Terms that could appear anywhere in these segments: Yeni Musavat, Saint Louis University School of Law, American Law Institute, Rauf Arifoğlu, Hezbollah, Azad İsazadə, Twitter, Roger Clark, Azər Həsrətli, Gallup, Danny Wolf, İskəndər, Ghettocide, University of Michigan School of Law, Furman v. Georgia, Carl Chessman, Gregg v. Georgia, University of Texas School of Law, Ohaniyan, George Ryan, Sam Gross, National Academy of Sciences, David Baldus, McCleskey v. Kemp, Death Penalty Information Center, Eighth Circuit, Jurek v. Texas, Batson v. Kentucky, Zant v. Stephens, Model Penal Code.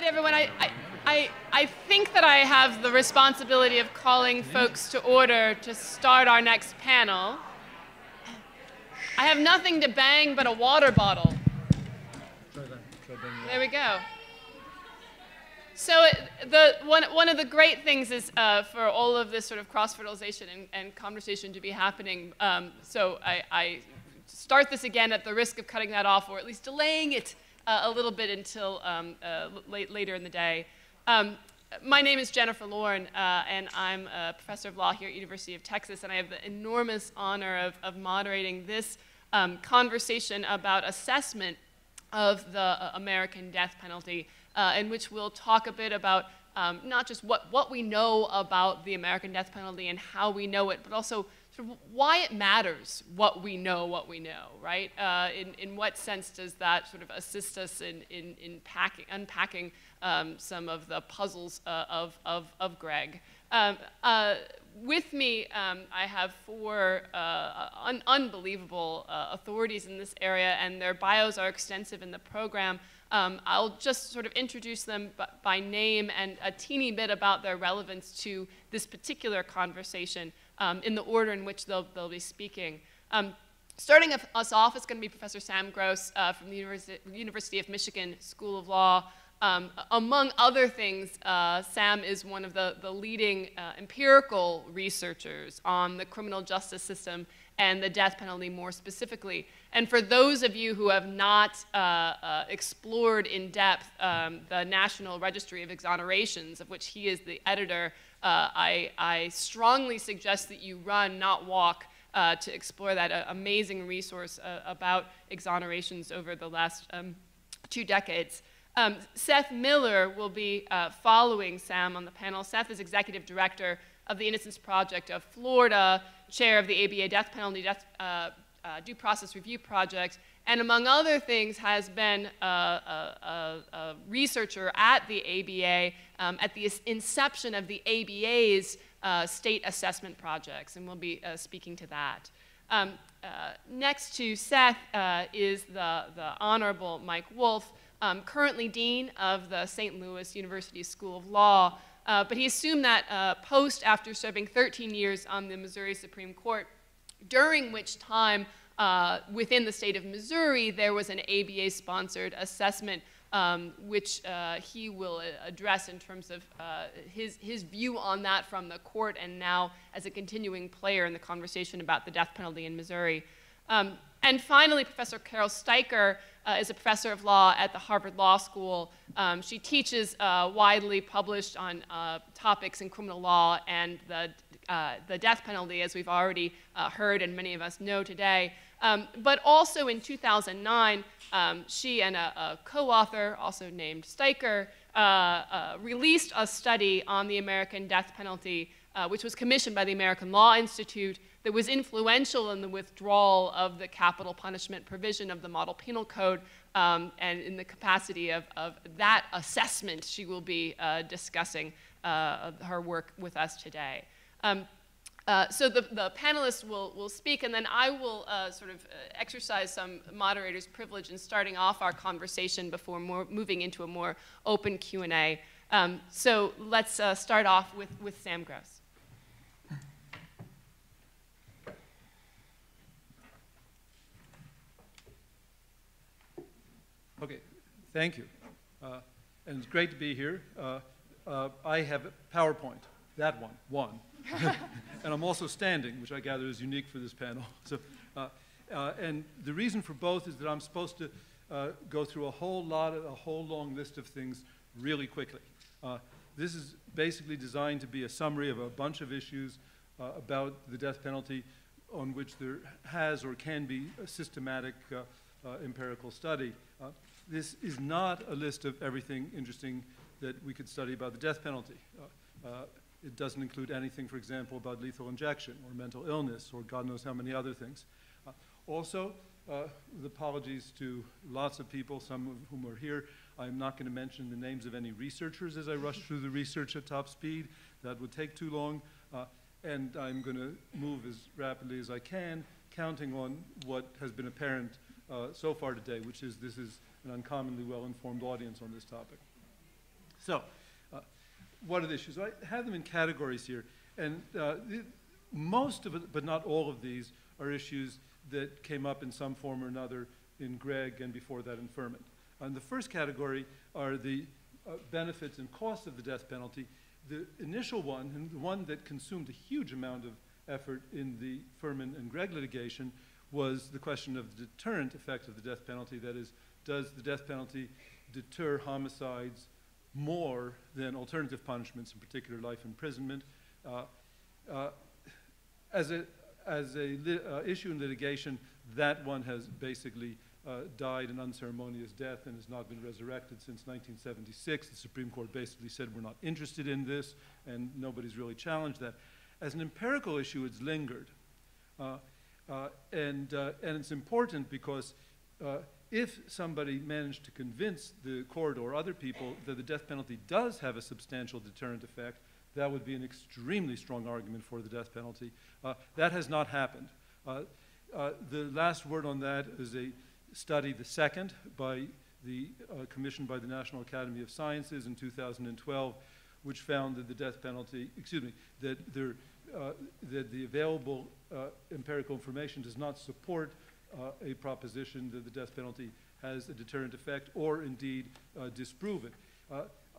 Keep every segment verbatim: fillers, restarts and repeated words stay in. right, everyone. I, I, I think that I have the responsibility of calling folks to order to start our next panel. I have nothing to bang but a water bottle. There we go. So it, the, one, one of the great things is uh, for all of this sort of cross-fertilization and, and conversation to be happening. Um, so I, I start this again at the risk of cutting that off, or at least delaying it uh, a little bit until um, uh, late, later in the day. Um, my name is Jennifer Laurin, uh, and I'm a professor of law here at University of Texas, and I have the enormous honor of, of moderating this um, conversation about assessment of the uh, American death penalty, uh, in which we'll talk a bit about um, not just what, what we know about the American death penalty and how we know it, but also sort of why it matters what we know what we know, right? Uh, in, in what sense does that sort of assist us in, in, in packing, unpacking um, some of the puzzles uh, of, of, of Gregg? Um, uh, with me, um, I have four uh, un unbelievable uh, authorities in this area, and their bios are extensive in the program. Um, I'll just sort of introduce them b by name and a teeny bit about their relevance to this particular conversation um, in the order in which they'll, they'll be speaking. Um, starting us off is going to be Professor Sam Gross uh, from the University, University of Michigan School of Law. Um, among other things, uh, Sam is one of the, the leading uh, empirical researchers on the criminal justice system and the death penalty more specifically. And for those of you who have not uh, uh, explored in depth um, the National Registry of Exonerations, of which he is the editor, uh, I, I strongly suggest that you run, not walk, uh, to explore that uh, amazing resource uh, about exonerations over the last um, two decades. Um, Seth Miller will be uh, following Sam on the panel. Seth is executive director of the Innocence Project of Florida, chair of the A B A Death Penalty Death, uh, uh, Due Process Review Project, and among other things has been uh, a, a, a researcher at the A B A um, at the inception of the A B A's uh, state assessment projects, and we'll be uh, speaking to that. Um, uh, next to Seth uh, is the, the Honorable Mike Wolf, Um, currently dean of the Saint Louis University School of Law, uh, but he assumed that uh, post after serving thirteen years on the Missouri Supreme Court, during which time uh, within the state of Missouri there was an A B A-sponsored assessment um, which uh, he will address in terms of uh, his, his view on that from the court and now as a continuing player in the conversation about the death penalty in Missouri. Um, And finally, Professor Carol Steiker uh, is a professor of law at the Harvard Law School. Um, she teaches uh, widely, published on uh, topics in criminal law and the, uh, the death penalty, as we've already uh, heard and many of us know today. Um, but also in two thousand nine, um, she and a, a co-author, also named Steiker, uh, uh, released a study on the American death penalty, uh, which was commissioned by the American Law Institute, that was influential in the withdrawal of the capital punishment provision of the Model Penal Code, um, and in the capacity of, of that assessment, she will be uh, discussing uh, her work with us today. Um, uh, so the, the panelists will, will speak, and then I will uh, sort of exercise some moderator's privilege in starting off our conversation before more, moving into a more open Q and A. Um, so let's uh, start off with, with Sam Gross. Okay, thank you. Uh, and it's great to be here. Uh, uh, I have PowerPoint, that one, one. And I'm also standing, which I gather is unique for this panel. So, uh, uh, and the reason for both is that I'm supposed to uh, go through a whole lot, of, a whole long list of things really quickly. Uh, this is basically designed to be a summary of a bunch of issues uh, about the death penalty on which there has or can be a systematic uh, uh, empirical study. Uh, This is not a list of everything interesting that we could study about the death penalty. Uh, uh, it doesn't include anything, for example, about lethal injection or mental illness or God knows how many other things. Uh, also, uh, with apologies to lots of people, some of whom are here, I'm not going to mention the names of any researchers as I rush through the research at top speed. That would take too long. Uh, and I'm going to move as rapidly as I can, counting on what has been apparent uh, so far today, which is this is an uncommonly well-informed audience on this topic. So uh, what are the issues? I have them in categories here. And uh, the, most of it, but not all of these, are issues that came up in some form or another in Gregg and before that in Furman. And the first category are the uh, benefits and costs of the death penalty. The initial one, and the one that consumed a huge amount of effort in the Furman and Gregg litigation, was the question of the deterrent effect of the death penalty. That is, does the death penalty deter homicides more than alternative punishments, in particular life imprisonment? Uh, uh, as a, as a li uh, issue in litigation, that one has basically uh, died an unceremonious death and has not been resurrected since nineteen seventy-six. The Supreme Court basically said we're not interested in this, and nobody's really challenged that. As an empirical issue, it's lingered. Uh, Uh, and, uh, and it's important because uh, if somebody managed to convince the court or other people that the death penalty does have a substantial deterrent effect, that would be an extremely strong argument for the death penalty. Uh, that has not happened. Uh, uh, the last word on that is a study, the second, by the uh, commission by the National Academy of Sciences in two thousand twelve, which found that the death penalty, excuse me, that there Uh, that the available uh, empirical information does not support uh, a proposition that the death penalty has a deterrent effect, or indeed uh, disprove it. Uh,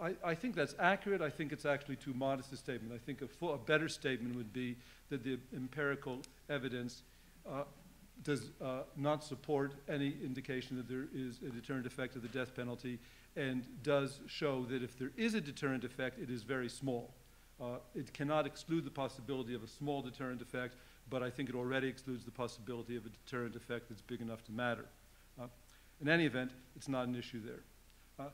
I, I think that's accurate. I think it's actually too modest a statement. I think a, full, a better statement would be that the empirical evidence uh, does uh, not support any indication that there is a deterrent effect of the death penalty, and does show that if there is a deterrent effect, it is very small. Uh, it cannot exclude the possibility of a small deterrent effect, but I think it already excludes the possibility of a deterrent effect that's big enough to matter. Uh, in any event, it's not an issue there. Uh,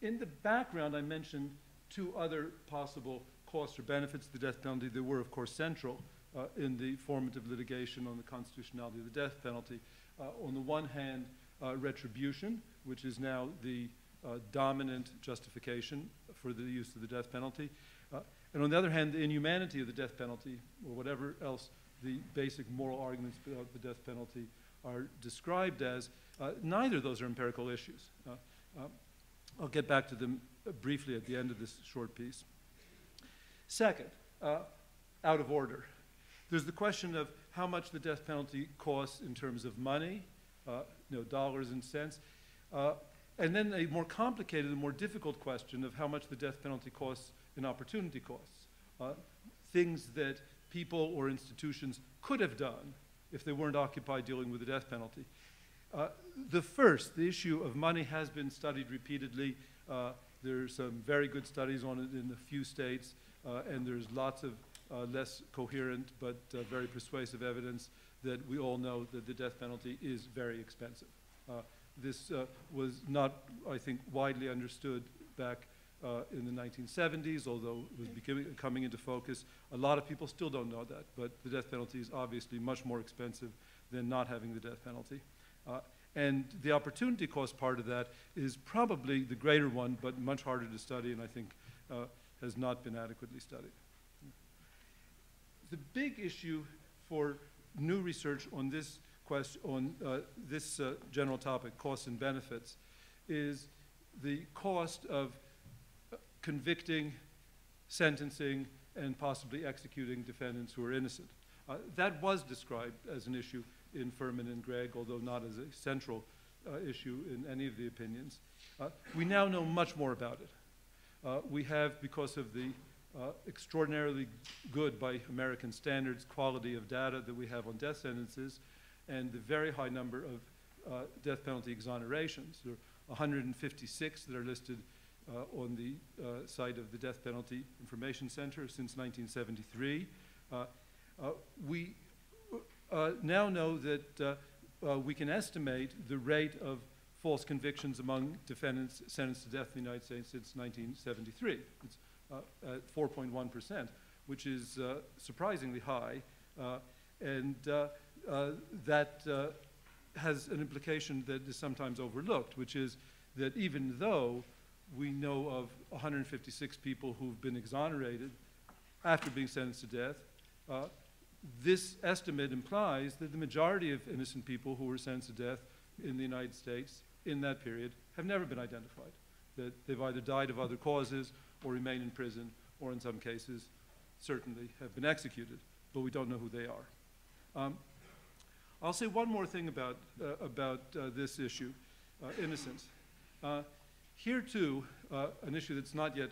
in the background, I mentioned two other possible costs or benefits of the death penalty that were, of course, central uh, in the formative litigation on the constitutionality of the death penalty. Uh, on the one hand, uh, retribution, which is now the uh, dominant justification for the use of the death penalty. Uh, And on the other hand, the inhumanity of the death penalty, or whatever else the basic moral arguments about the death penalty are described as, uh, neither of those are empirical issues. Uh, uh, I'll get back to them briefly at the end of this short piece. Second, uh, out of order. There's the question of how much the death penalty costs in terms of money, uh, you know, dollars and cents. Uh, and then a more complicated and more difficult question of how much the death penalty costs in opportunity costs, uh, things that people or institutions could have done if they weren't occupied dealing with the death penalty. Uh, the first, the issue of money, has been studied repeatedly. Uh, there are some very good studies on it in a few states, uh, and there's lots of uh, less coherent but uh, very persuasive evidence that we all know that the death penalty is very expensive. Uh, this uh, was not, I think, widely understood back Uh, in the nineteen seventies, although it was becoming, coming into focus. A lot of people still don't know that, but the death penalty is obviously much more expensive than not having the death penalty. Uh, and the opportunity cost part of that is probably the greater one, but much harder to study, and I think uh, has not been adequately studied. The big issue for new research on this, quest on, uh, this uh, general topic, costs and benefits, is the cost of convicting, sentencing, and possibly executing defendants who are innocent. Uh, that was described as an issue in Furman and Gregg, although not as a central uh, issue in any of the opinions. Uh, we now know much more about it. Uh, we have, because of the uh, extraordinarily good, by American standards, quality of data that we have on death sentences, and the very high number of uh, death penalty exonerations, there are one hundred fifty-six that are listed Uh, on the uh, site of the Death Penalty Information Center since nineteen seventy-three. Uh, uh, we uh, now know that uh, uh, we can estimate the rate of false convictions among defendants sentenced to death in the United States since nineteen seventy-three. It's uh, at four point one percent, which is uh, surprisingly high. Uh, and uh, uh, that uh, has an implication that is sometimes overlooked, which is that even though we know of one hundred fifty-six people who've been exonerated after being sentenced to death, uh, this estimate implies that the majority of innocent people who were sentenced to death in the United States in that period have never been identified. that they've either died of other causes or remain in prison, or in some cases, certainly have been executed, but we don't know who they are. Um, I'll say one more thing about, uh, about uh, this issue, uh, innocence. Uh, here too, uh, an issue that's not yet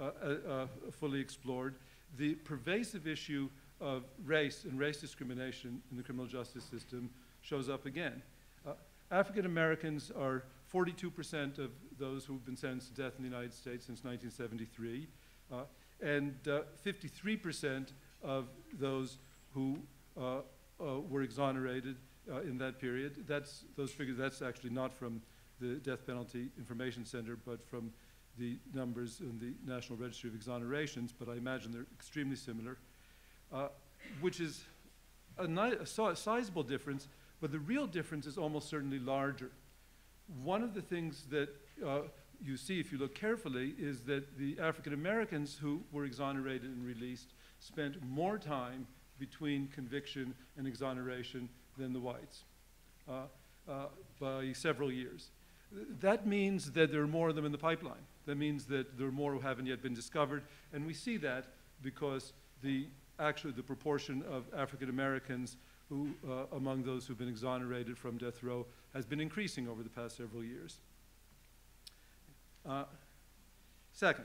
uh, uh, fully explored, the pervasive issue of race and race discrimination in the criminal justice system shows up again. Uh, African Americans are forty-two percent of those who've been sentenced to death in the United States since nineteen seventy-three, uh, and fifty-three percent uh, of those who uh, uh, were exonerated uh, in that period. That's those figures. That's actually not from the Death Penalty Information Center, but from the numbers in the National Registry of Exonerations. But I imagine they're extremely similar, uh, which is a, a sizable difference. But the real difference is almost certainly larger. One of the things that uh, you see if you look carefully is that the African Americans who were exonerated and released spent more time between conviction and exoneration than the whites uh, uh, by several years. That means that there are more of them in the pipeline. That means that there are more who haven't yet been discovered, and we see that because the actually the proportion of African Americans who uh, among those who've been exonerated from death row has been increasing over the past several years. Uh, second,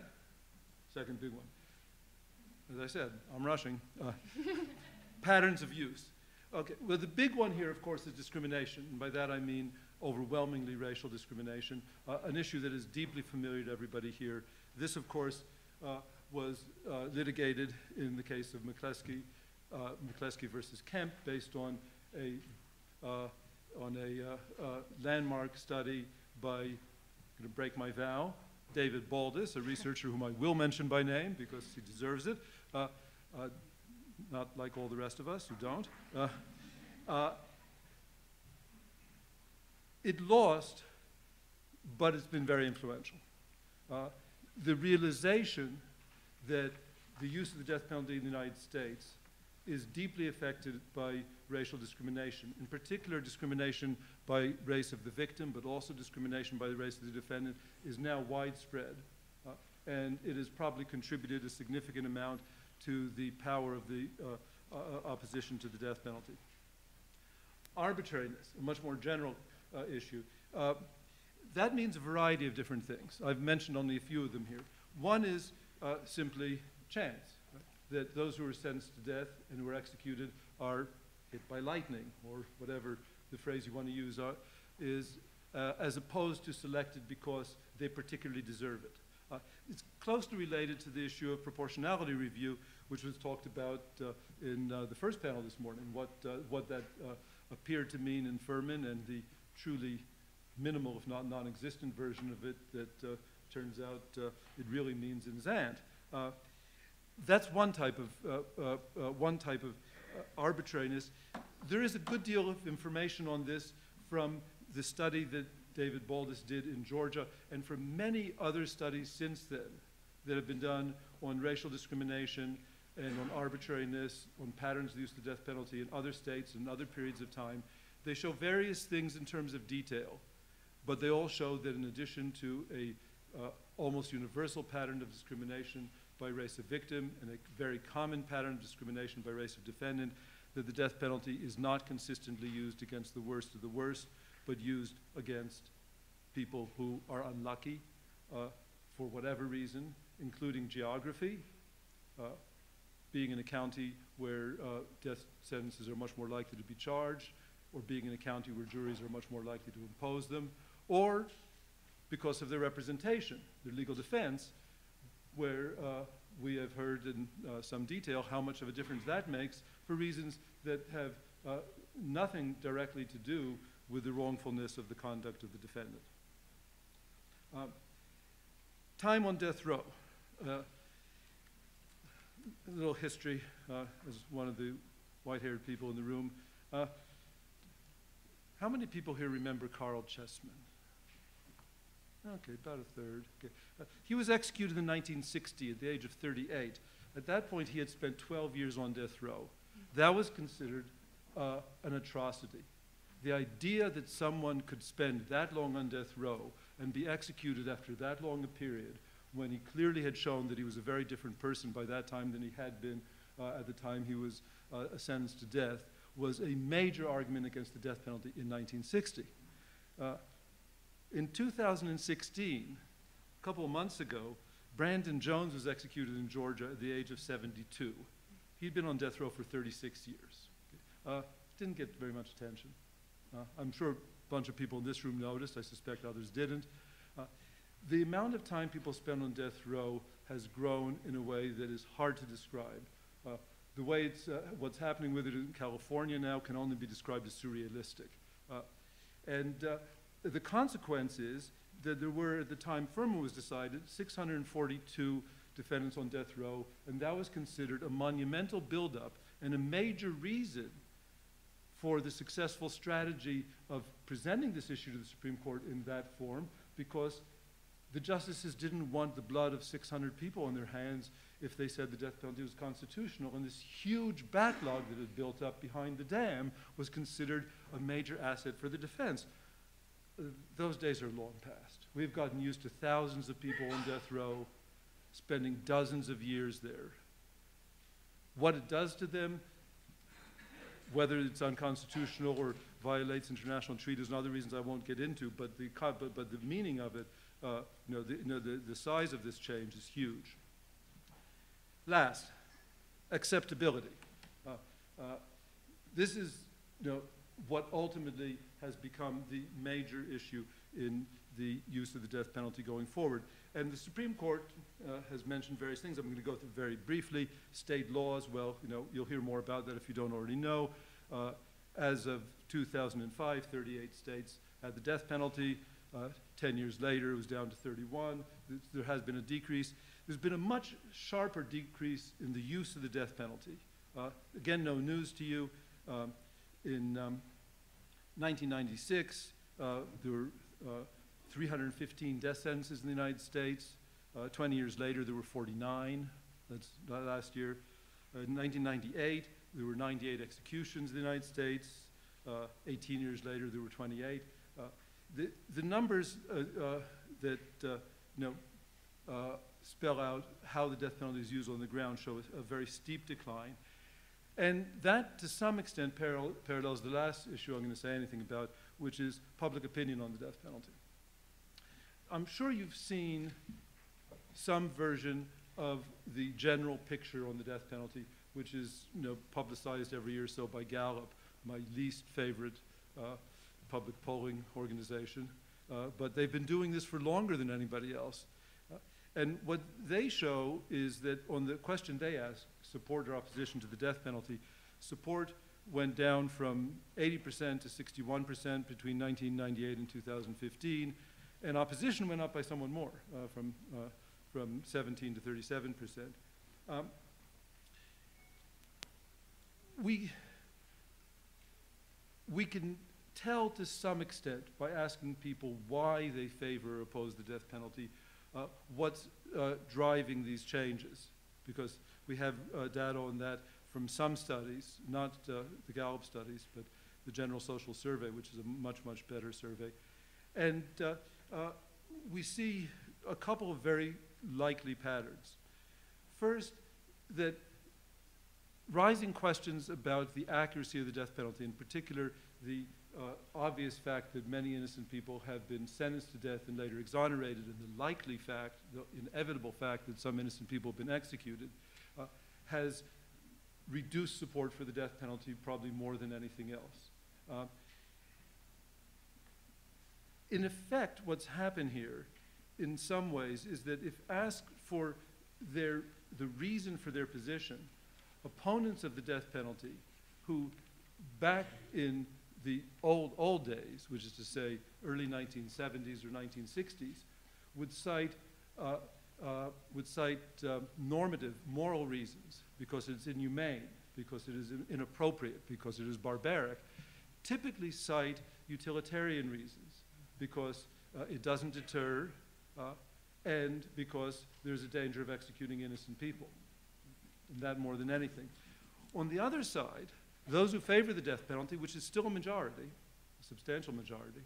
second big one. As I said, I'm rushing. Uh, patterns of use. Okay, well the big one here of course is discrimination, and by that I mean overwhelmingly racial discrimination, uh, an issue that is deeply familiar to everybody here. This of course uh, was uh, litigated in the case of McCleskey, Uh, McCleskey versus Kemp, based on a uh, on a uh, uh, landmark study by, I'm going to break my vow, David Baldus, a researcher whom I will mention by name because he deserves it, uh, uh, not like all the rest of us who don't. Uh, uh, it lost, but it's been very influential. Uh, the realization that the use of the death penalty in the United States is deeply affected by racial discrimination, in particular discrimination by race of the victim, but also discrimination by the race of the defendant, is now widespread. Uh, and it has probably contributed a significant amount to the power of the uh, uh, opposition to the death penalty. Arbitrariness, a much more general uh, issue. Uh, that means a variety of different things. I've mentioned only a few of them here. One is uh, simply chance. That those who are sentenced to death and who are executed are hit by lightning, or whatever the phrase you want to use are, is, uh, as opposed to selected because they particularly deserve it. Uh, it's closely related to the issue of proportionality review, which was talked about uh, in uh, the first panel this morning, what, uh, what that uh, appeared to mean in Furman, and the truly minimal, if not non-existent version of it that uh, turns out uh, it really means in Zant. Uh, That's one type of, uh, uh, uh, one type of uh, arbitrariness. There is a good deal of information on this from the study that David Baldus did in Georgia, and from many other studies since then that have been done on racial discrimination and on arbitrariness, on patterns of use of the death penalty in other states and other periods of time. They show various things in terms of detail, but they all show that in addition to a uh, almost universal pattern of discrimination by race of victim and a very common pattern of discrimination by race of defendant, that the death penalty is not consistently used against the worst of the worst, but used against people who are unlucky uh, for whatever reason, including geography, uh, being in a county where uh, death sentences are much more likely to be charged, or being in a county where juries are much more likely to impose them, or because of their representation, their legal defense, where uh, we have heard in uh, some detail how much of a difference that makes for reasons that have uh, nothing directly to do with the wrongfulness of the conduct of the defendant. Uh, time on death row. Uh, a little history, uh, as one of the white-haired people in the room. Uh, how many people here remember Carl Chessman? Okay, about a third. Okay. Uh, he was executed in nineteen sixty at the age of thirty-eight. At that point, he had spent twelve years on death row. That was considered uh, an atrocity. The idea that someone could spend that long on death row and be executed after that long a period, when he clearly had shown that he was a very different person by that time than he had been uh, at the time he was uh, sentenced to death, was a major argument against the death penalty in nineteen sixty. Uh, in two thousand sixteen, a couple of months ago, Brandon Jones was executed in Georgia at the age of seventy-two. He'd been on death row for thirty-six years. Uh, didn't get very much attention. Uh, I'm sure a bunch of people in this room noticed. I suspect others didn't. Uh, the amount of time people spend on death row has grown in a way that is hard to describe. Uh, the way it's, uh, what's happening with it in California now can only be described as surrealistic. Uh, and uh, the consequence is that there were, at the time Furman was decided, six hundred forty-two defendants on death row, and that was considered a monumental buildup and a major reason for the successful strategy of presenting this issue to the Supreme Court in that form, because the justices didn't want the blood of six hundred people on their hands if they said the death penalty was constitutional. And this huge backlog that had built up behind the dam was considered a major asset for the defense. Uh, those days are long past. We've gotten used to thousands of people on death row spending dozens of years there. What it does to them, whether it's unconstitutional or violates international treaties and other reasons I won't get into, but the, but, but the meaning of it, uh, you know, the, you know the, the size of this change is huge. Last, acceptability. Uh, uh, this is you know, what ultimately has become the major issue in the use of the death penalty going forward. And the Supreme Court uh, has mentioned various things. I'm going to go through very briefly. State laws, well, you know, you'll hear more about that if you don't already know. Uh, as of two thousand five, thirty-eight states had the death penalty. Uh, ten years later, it was down to thirty-one. There has been a decrease. There's been a much sharper decrease in the use of the death penalty. Uh, again, no news to you. Um, in um, nineteen ninety-six, uh, there were uh, three hundred fifteen death sentences in the United States. Uh, twenty years later, there were forty-nine. That's last year. Uh, in nineteen ninety-eight, there were ninety-eight executions in the United States. Uh, eighteen years later, there were twenty-eight. Uh, the, the numbers uh, uh, that uh, you know, uh, spell out how the death penalty is used on the ground show a, a very steep decline. And that, to some extent, paral parallels the last issue I'm going to say anything about, which is public opinion on the death penalty. I'm sure you've seen some version of the general picture on the death penalty, which is you know, publicized every year or so by Gallup, my least favorite uh, public polling organization. Uh, but they've been doing this for longer than anybody else. Uh, and what they show is that on the question they ask, support or opposition to the death penalty, support went down from eighty percent to sixty-one percent between nineteen ninety-eight and two thousand fifteen. And opposition went up by somewhat more, uh, from, uh, from seventeen to thirty-seven percent. Um, we, we can tell to some extent by asking people why they favor or oppose the death penalty, uh, what's uh, driving these changes, because we have uh, data on that from some studies, not uh, the Gallup studies, but the General Social Survey, which is a much, much better survey. And uh, Uh, we see a couple of very likely patterns. First, that rising questions about the accuracy of the death penalty, in particular the uh, obvious fact that many innocent people have been sentenced to death and later exonerated, and the likely fact, the inevitable fact that some innocent people have been executed, uh, has reduced support for the death penalty probably more than anything else. Uh, In effect, what's happened here, in some ways, is that if asked for their, the reason for their position, opponents of the death penalty, who back in the old, old days, which is to say early nineteen seventies or nineteen sixties, would cite, uh, uh, would cite uh, normative, moral reasons, because it's inhumane, because it is inappropriate, because it is barbaric, typically cite utilitarian reasons, because uh, it doesn't deter, uh, and because there's a danger of executing innocent people, and that more than anything. On the other side, those who favor the death penalty, which is still a majority, substantial majority,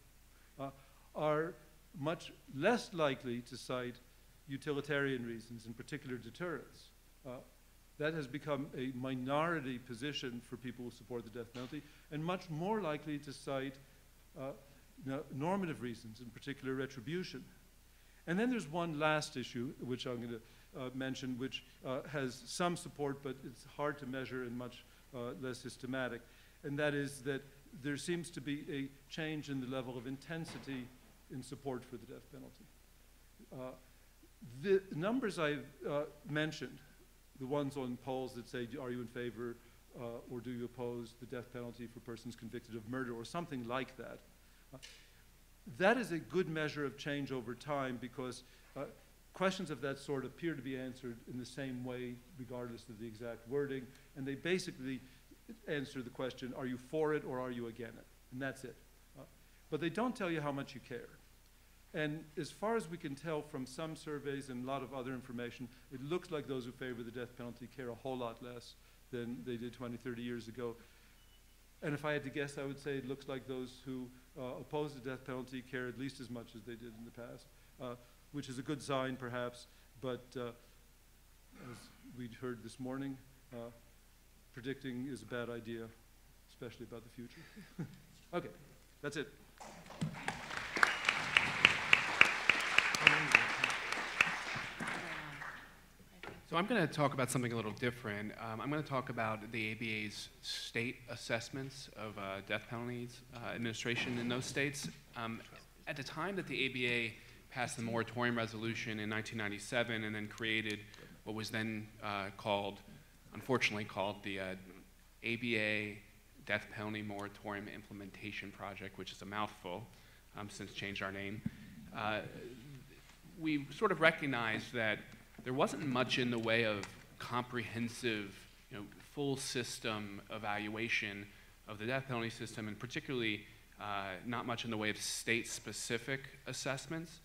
uh, are much less likely to cite utilitarian reasons, in particular deterrence. Uh, that has become a minority position for people who support the death penalty, and much more likely to cite uh, no, normative reasons, in particular retribution. And then there's one last issue, which I'm going to uh, mention, which uh, has some support, but it's hard to measure and much uh, less systematic. And that is that there seems to be a change in the level of intensity in support for the death penalty. Uh, the numbers I've uh, mentioned, the ones on polls that say, are you in favor uh, or do you oppose the death penalty for persons convicted of murder, or something like that, uh, that is a good measure of change over time, because uh, questions of that sort appear to be answered in the same way regardless of the exact wording, and they basically answer the question, are you for it or are you against it? And that's it. Uh, but they don't tell you how much you care. And as far as we can tell from some surveys and a lot of other information, it looks like those who favor the death penalty care a whole lot less than they did twenty, thirty years ago. And if I had to guess, I would say it looks like those who uh, oppose the death penalty care at least as much as they did in the past, uh, which is a good sign perhaps, but uh, as we'd heard this morning, uh, predicting is a bad idea, especially about the future. Okay, that's it. So I'm going to talk about something a little different. Um, I'm going to talk about the A B A's state assessments of uh, death penalties, uh, administration in those states. Um, at the time that the A B A passed the moratorium resolution in nineteen ninety-seven and then created what was then uh, called, unfortunately called the uh, A B A Death Penalty Moratorium Implementation Project, which is a mouthful, um, since changed our name, uh, we sort of recognized that there wasn't much in the way of comprehensive, you know, full system evaluation of the death penalty system, and particularly uh, not much in the way of state-specific assessments.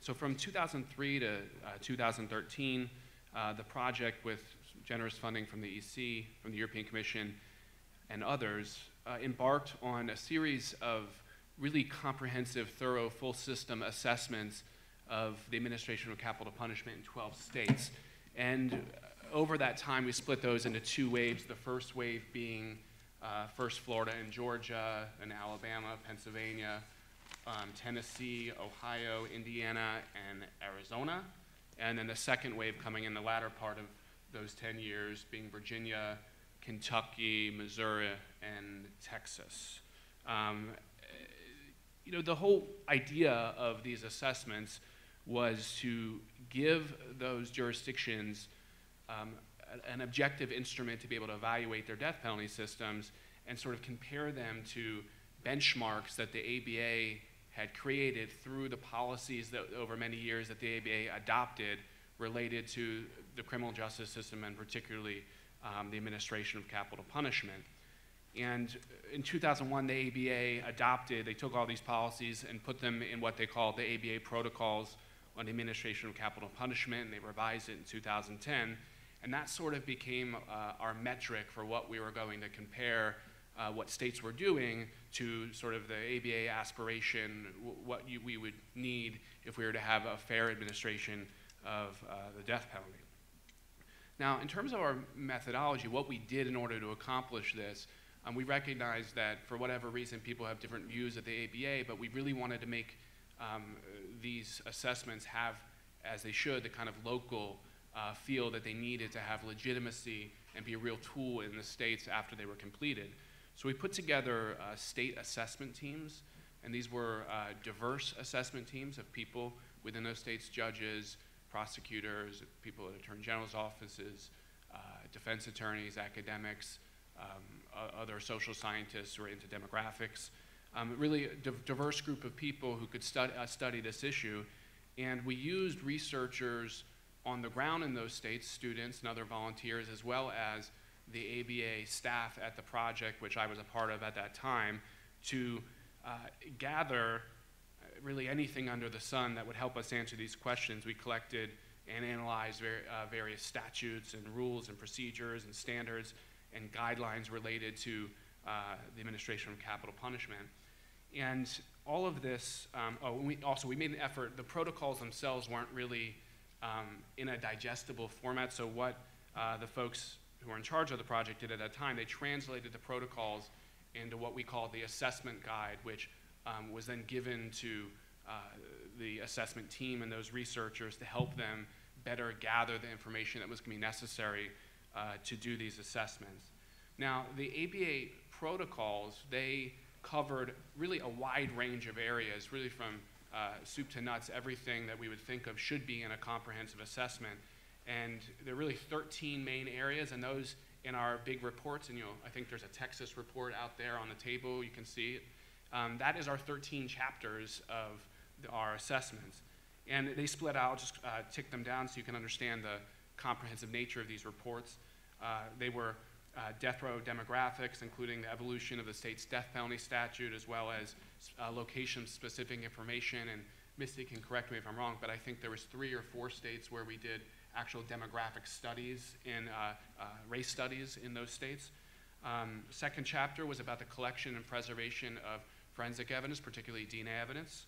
So from two thousand three to uh, two thousand thirteen, uh, the project, with generous funding from the E C, from the European Commission, and others, uh, embarked on a series of really comprehensive, thorough, full system assessments of the administration of capital punishment in twelve states. And over that time, we split those into two waves, the first wave being uh, first Florida and Georgia, and Alabama, Pennsylvania, um, Tennessee, Ohio, Indiana, and Arizona. And then the second wave coming in the latter part of those ten years being Virginia, Kentucky, Missouri, and Texas. Um, you know, the whole idea of these assessments was to give those jurisdictions um, an objective instrument to be able to evaluate their death penalty systems and sort of compare them to benchmarks that the A B A had created through the policies that over many years that the A B A adopted related to the criminal justice system, and particularly um, the administration of capital punishment. And in two thousand one, the A B A adopted, they took all these policies and put them in what they called the A B A Protocols on the Administration of Capital Punishment, and they revised it in two thousand ten. And that sort of became uh, our metric for what we were going to compare uh, what states were doing to sort of the A B A aspiration, what you, we would need if we were to have a fair administration of uh, the death penalty. Now, in terms of our methodology, what we did in order to accomplish this, Um, we recognize that for whatever reason people have different views at the A B A, but we really wanted to make um, these assessments have, as they should, the kind of local uh, feel that they needed to have legitimacy and be a real tool in the states after they were completed. So we put together uh, state assessment teams, and these were uh, diverse assessment teams of people within those states, judges, prosecutors, people at attorney general's offices, uh, defense attorneys, academics, Um, other social scientists who are into demographics, um, really a div diverse group of people who could stud uh, study this issue. And we used researchers on the ground in those states, students and other volunteers, as well as the A B A staff at the project, which I was a part of at that time, to uh, gather really anything under the sun that would help us answer these questions. We collected and analyzed ver uh, various statutes and rules and procedures and standards and guidelines related to uh, the administration of capital punishment. And all of this, um, oh, and we also, we made an effort, the protocols themselves weren't really um, in a digestible format, so what uh, the folks who were in charge of the project did at that time, they translated the protocols into what we call the assessment guide, which um, was then given to uh, the assessment team and those researchers to help them better gather the information that was going to be necessary uh, to do these assessments. Now, the A B A protocols, they covered really a wide range of areas, really from uh, soup to nuts, everything that we would think of should be in a comprehensive assessment. And there are really thirteen main areas, and those in our big reports, and you know, I think there's a Texas report out there on the table, you can see it. Um, that is our thirteen chapters of the, our assessments. And they split out, I'll just uh, tick them down so you can understand the comprehensive nature of these reports. Uh, they were uh, death row demographics, including the evolution of the state's death penalty statute, as well as uh, location-specific information. And Misty can correct me if I'm wrong, but I think there was three or four states where we did actual demographic studies in uh, uh, race studies in those states. Um, second chapter was about the collection and preservation of forensic evidence, particularly D N A evidence.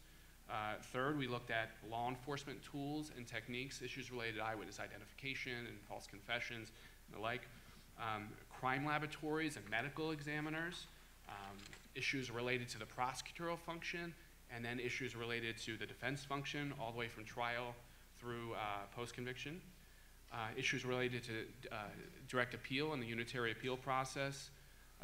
Uh, third, we looked at law enforcement tools and techniques, issues related to eyewitness identification and false confessions and the like, um, crime laboratories and medical examiners, um, issues related to the prosecutorial function, and then issues related to the defense function, all the way from trial through uh, post-conviction, uh, issues related to uh, direct appeal and the unitary appeal process,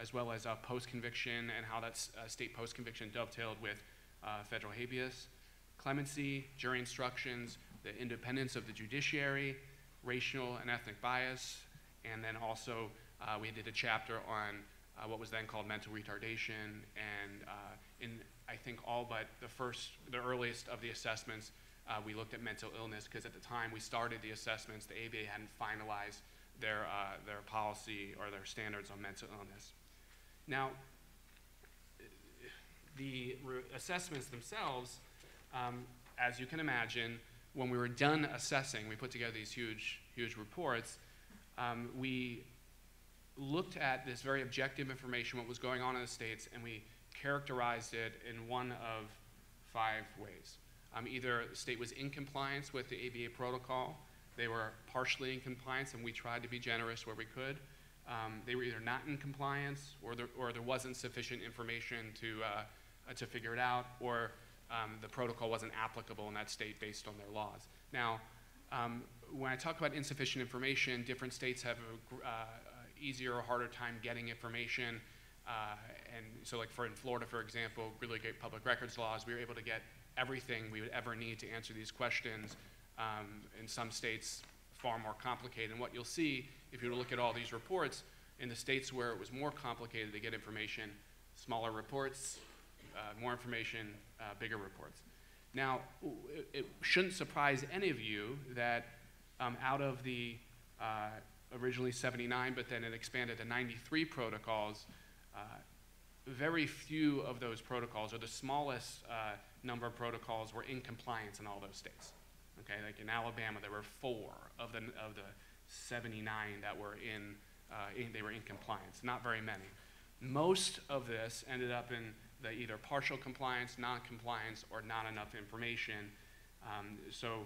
as well as uh, post-conviction and how that uh, state post-conviction dovetailed with uh, federal habeas, clemency, jury instructions, the independence of the judiciary, racial and ethnic bias, and then also uh, we did a chapter on uh, what was then called mental retardation, and uh, in I think all but the first, the earliest of the assessments, Uh, we looked at mental illness, because at the time we started the assessments, the A B A hadn't finalized their, uh, their policy or their standards on mental illness. Now, the assessments themselves, um, as you can imagine, when we were done assessing, we put together these huge, huge reports, um, we looked at this very objective information, what was going on in the states, and we characterized it in one of five ways. Um, either the state was in compliance with the A B A protocol, they were partially in compliance, and we tried to be generous where we could. Um, they were either not in compliance, or there, or there wasn't sufficient information to, uh, to figure it out, or um, the protocol wasn't applicable in that state based on their laws. Now, um, when I talk about insufficient information, different states have an uh, easier or harder time getting information. Uh, and so like for in Florida, for example, really great public records laws, we were able to get everything we would ever need to answer these questions, um, in some states far more complicated. And what you'll see, if you look at all these reports, in the states where it was more complicated to get information, smaller reports, uh, more information, uh, bigger reports. Now, it, it shouldn't surprise any of you that um, out of the uh, originally seventy-nine, but then it expanded to ninety-three protocols, uh, very few of those protocols, or the smallest uh, number of protocols, were in compliance in all those states. Okay, like in Alabama, there were four of the of the seventy-nine that were in, uh, in they were in compliance. Not very many. Most of this ended up in the either partial compliance, non-compliance, or not enough information. Um, so,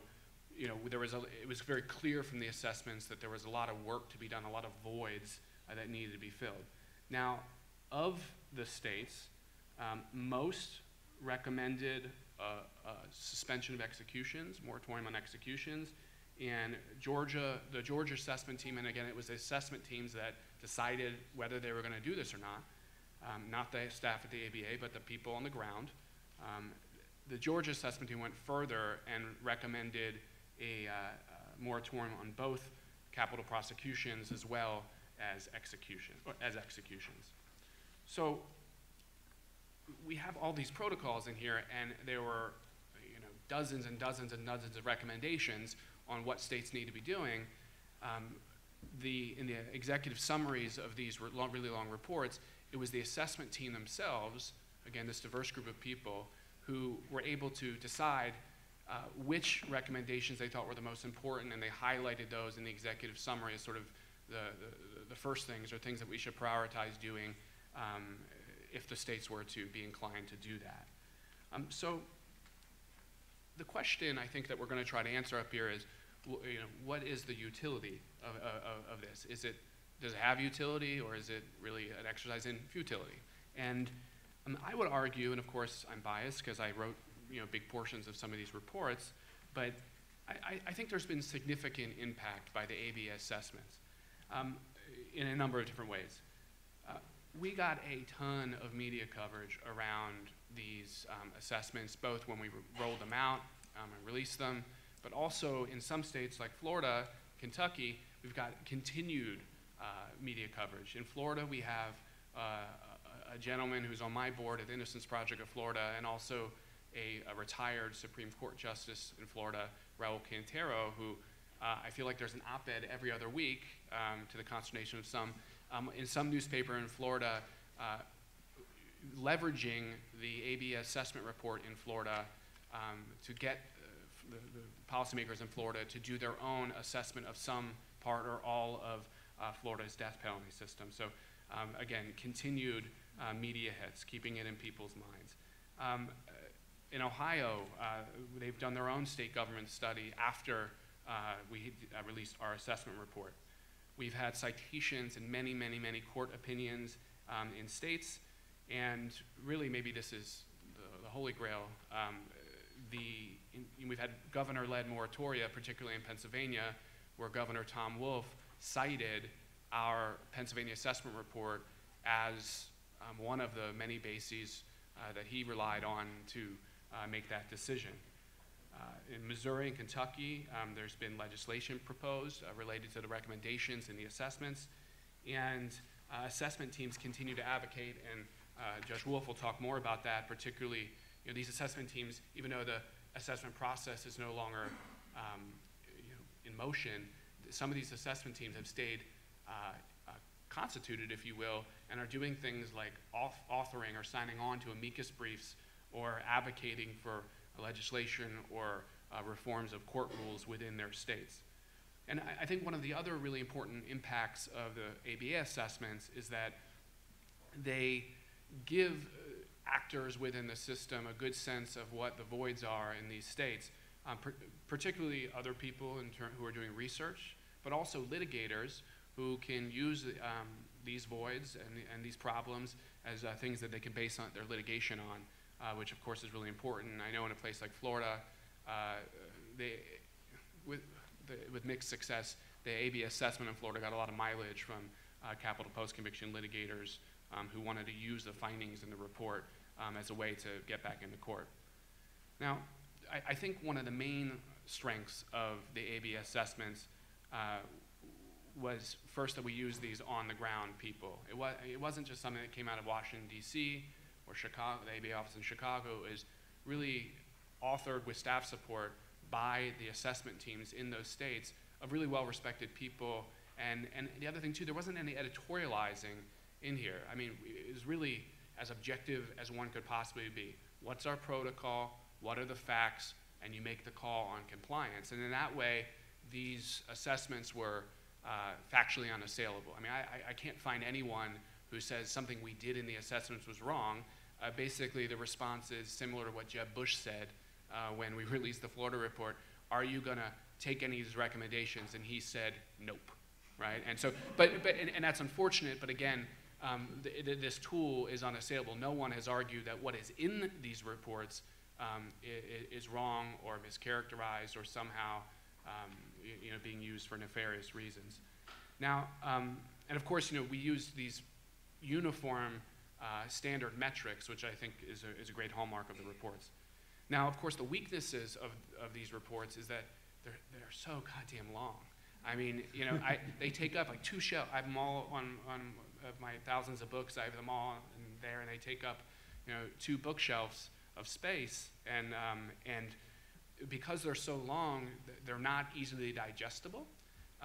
you know, there was a, it was very clear from the assessments that there was a lot of work to be done, a lot of voids uh, that needed to be filled. Now, of the states, um, most recommended uh, uh, suspension of executions, moratorium on executions, and Georgia, the Georgia assessment team, and again, it was the assessment teams that decided whether they were gonna do this or not, um, not the staff at the A B A, but the people on the ground. Um, the Georgia assessment team went further and recommended a uh, uh, moratorium on both capital prosecutions as well as, execution, or as executions. So we have all these protocols in here, and there were, you know, dozens and dozens and dozens of recommendations on what states need to be doing. Um, the, in the executive summaries of these re long, really long reports, it was the assessment team themselves, again, this diverse group of people, who were able to decide uh, which recommendations they thought were the most important, and they highlighted those in the executive summary as sort of the, the, the first things, or things that we should prioritize doing um, if the states were to be inclined to do that. Um, so the question I think that we're going to try to answer up here is, you know, what is the utility of, of, of this? Is it, does it have utility, or is it really an exercise in futility? And um, I would argue, and of course I'm biased because I wrote, you know, big portions of some of these reports, but I, I think there's been significant impact by the A B assessments um, in a number of different ways. Uh, we got a ton of media coverage around these um, assessments, both when we rolled them out um, and released them, but also in some states like Florida, Kentucky, we've got continued uh, media coverage. In Florida, we have uh, a, a gentleman who's on my board at the Innocence Project of Florida, and also a, a retired Supreme Court Justice in Florida, Raul Cantero, who uh, I feel like there's an op-ed every other week, um, to the consternation of some, um, in some newspaper in Florida, uh, leveraging the A B assessment report in Florida um, to get uh, the, the policymakers in Florida to do their own assessment of some part or all of uh, Florida's death penalty system. So um, again, continued uh, media hits, keeping it in people's minds. Um, In Ohio, uh, they've done their own state government study after uh, we uh, released our assessment report. We've had citations and many, many, many court opinions um, in states, and really maybe this is the, the holy grail. Um, the, in, we've had governor-led moratoria, particularly in Pennsylvania, where Governor Tom Wolf cited our Pennsylvania assessment report as um, one of the many bases uh, that he relied on to Uh, make that decision. Uh, in Missouri and Kentucky, um, there's been legislation proposed uh, related to the recommendations and the assessments, and uh, assessment teams continue to advocate, and uh, Judge Wolf will talk more about that, particularly, you know, these assessment teams, even though the assessment process is no longer um, you know, in motion, some of these assessment teams have stayed uh, uh, constituted, if you will, and are doing things like off authoring or signing on to amicus briefs or advocating for legislation or uh, reforms of court rules within their states. And I, I think one of the other really important impacts of the A B A assessments is that they give actors within the system a good sense of what the voids are in these states, um, per particularly other people in turn who are doing research, but also litigators who can use um, these voids and, and these problems as uh, things that they can base on their litigation on. Uh, which of course is really important. I know in a place like Florida, uh, they, with, the, with mixed success, the A B assessment in Florida got a lot of mileage from uh, capital post-conviction litigators um, who wanted to use the findings in the report um, as a way to get back into court. Now, I, I think one of the main strengths of the A B assessments uh, was first that we used these on-the-ground people. It, wa it wasn't just something that came out of Washington, D C, or Chicago, the A B A office in Chicago is really authored with staff support by the assessment teams in those states of really well-respected people. And, and the other thing too, there wasn't any editorializing in here. I mean, it was really as objective as one could possibly be. What's our protocol? What are the facts? And you make the call on compliance. And in that way, these assessments were uh, factually unassailable. I mean, I, I can't find anyone who says something we did in the assessments was wrong. Uh, basically, the response is similar to what Jeb Bush said uh, when we released the Florida report. Are you gonna take any of these recommendations? And he said, nope, right? And so, but, but and, and that's unfortunate, but again, um, th th this tool is unassailable. No one has argued that what is in these reports um, is, is wrong or mischaracterized or somehow um, you know, being used for nefarious reasons. Now, um, and of course, you know, we use these uniform uh, standard metrics, which I think is a, is a great hallmark of the reports. Now, of course, the weaknesses of, of these reports is that they're, they're so goddamn long. I mean, you know, I, they take up like two shelves. I have them all on, on of my thousands of books. I have them all in there, and they take up, you know, two bookshelves of space. And, um, and because they're so long, they're not easily digestible.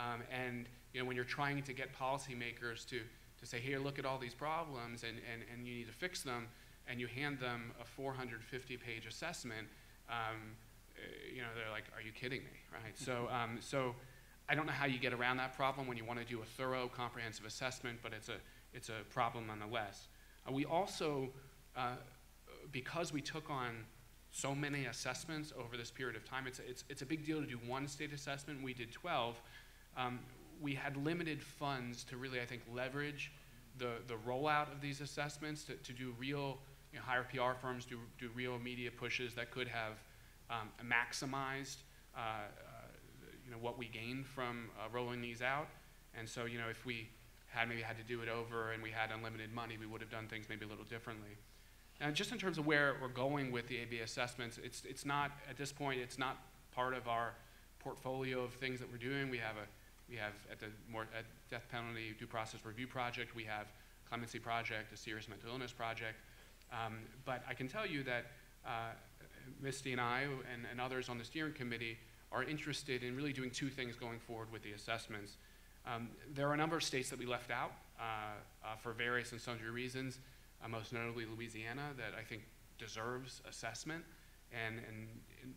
Um, and, you know, when you're trying to get policymakers to to say, here, look at all these problems, and, and, and you need to fix them, and you hand them a four hundred fifty page assessment, um, you know, they're like, are you kidding me, right? So, um, so I don't know how you get around that problem when you want to do a thorough, comprehensive assessment, but it's a, it's a problem nonetheless. Uh, we also, uh, because we took on so many assessments over this period of time, it's, it's, it's a big deal to do one state assessment. We did twelve. Um, we had limited funds to really, I think, leverage the, the rollout of these assessments to, to do real, you know, hire P R firms, do, do real media pushes that could have um, maximized uh, uh, you know, what we gained from uh, rolling these out. And so, you know, if we had maybe had to do it over and we had unlimited money, we would have done things maybe a little differently. Now, just in terms of where we're going with the A B assessments, it's, it's not, at this point, it's not part of our portfolio of things that we're doing. We have, a, we have at the more, at Death Penalty Due Process Review Project, we have Clemency Project, a serious mental illness project. Um, but I can tell you that uh, Misty and I and, and others on the steering committee are interested in really doing two things going forward with the assessments. Um, there are a number of states that we left out uh, uh, for various and sundry reasons, uh, most notably Louisiana, that I think deserves assessment. And, and,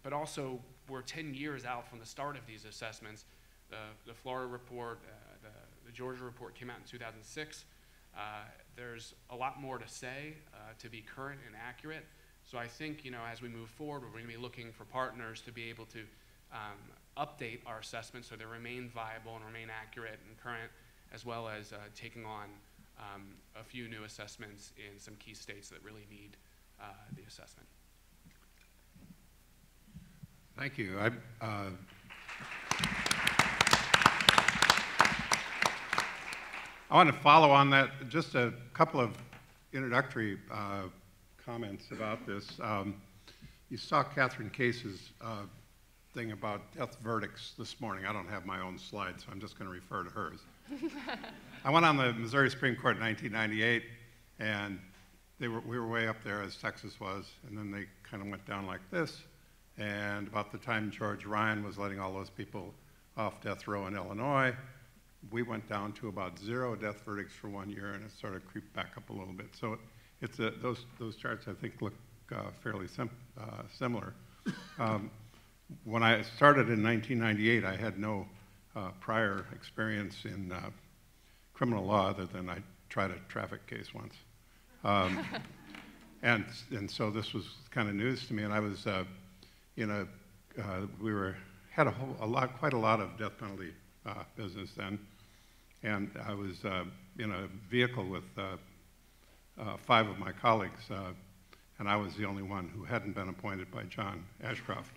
but also, we're ten years out from the start of these assessments. The, the Florida report, uh, the, the Georgia report came out in two thousand six. Uh, there's a lot more to say, uh, to be current and accurate. So I think, you know, as we move forward, we're going to be looking for partners to be able to um, update our assessments so they remain viable and remain accurate and current, as well as uh, taking on um, a few new assessments in some key states that really need uh, the assessment. Thank you. I, uh, I want to follow on that, just a couple of introductory uh, comments about this. Um, you saw Catherine Case's uh, thing about death verdicts this morning. I don't have my own slide, so I'm just going to refer to hers. I went on the Missouri Supreme Court in nineteen ninety-eight, and they were, we were way up there as Texas was, and then they kind of went down like this. And about the time George Ryan was letting all those people off death row in Illinois, we went down to about zero death verdicts for one year, and it sort of creeped back up a little bit. So it's a, those, those charts, I think, look uh, fairly sim uh, similar. Um, when I started in nineteen ninety-eight, I had no uh, prior experience in uh, criminal law other than I tried a traffic case once. Um, and, and so this was kind of news to me, and I was uh, in a, uh, we were, had a, whole, a lot, quite a lot of death penalty Uh, business then, and I was uh, in a vehicle with uh, uh, five of my colleagues, uh, and I was the only one who hadn't been appointed by John Ashcroft,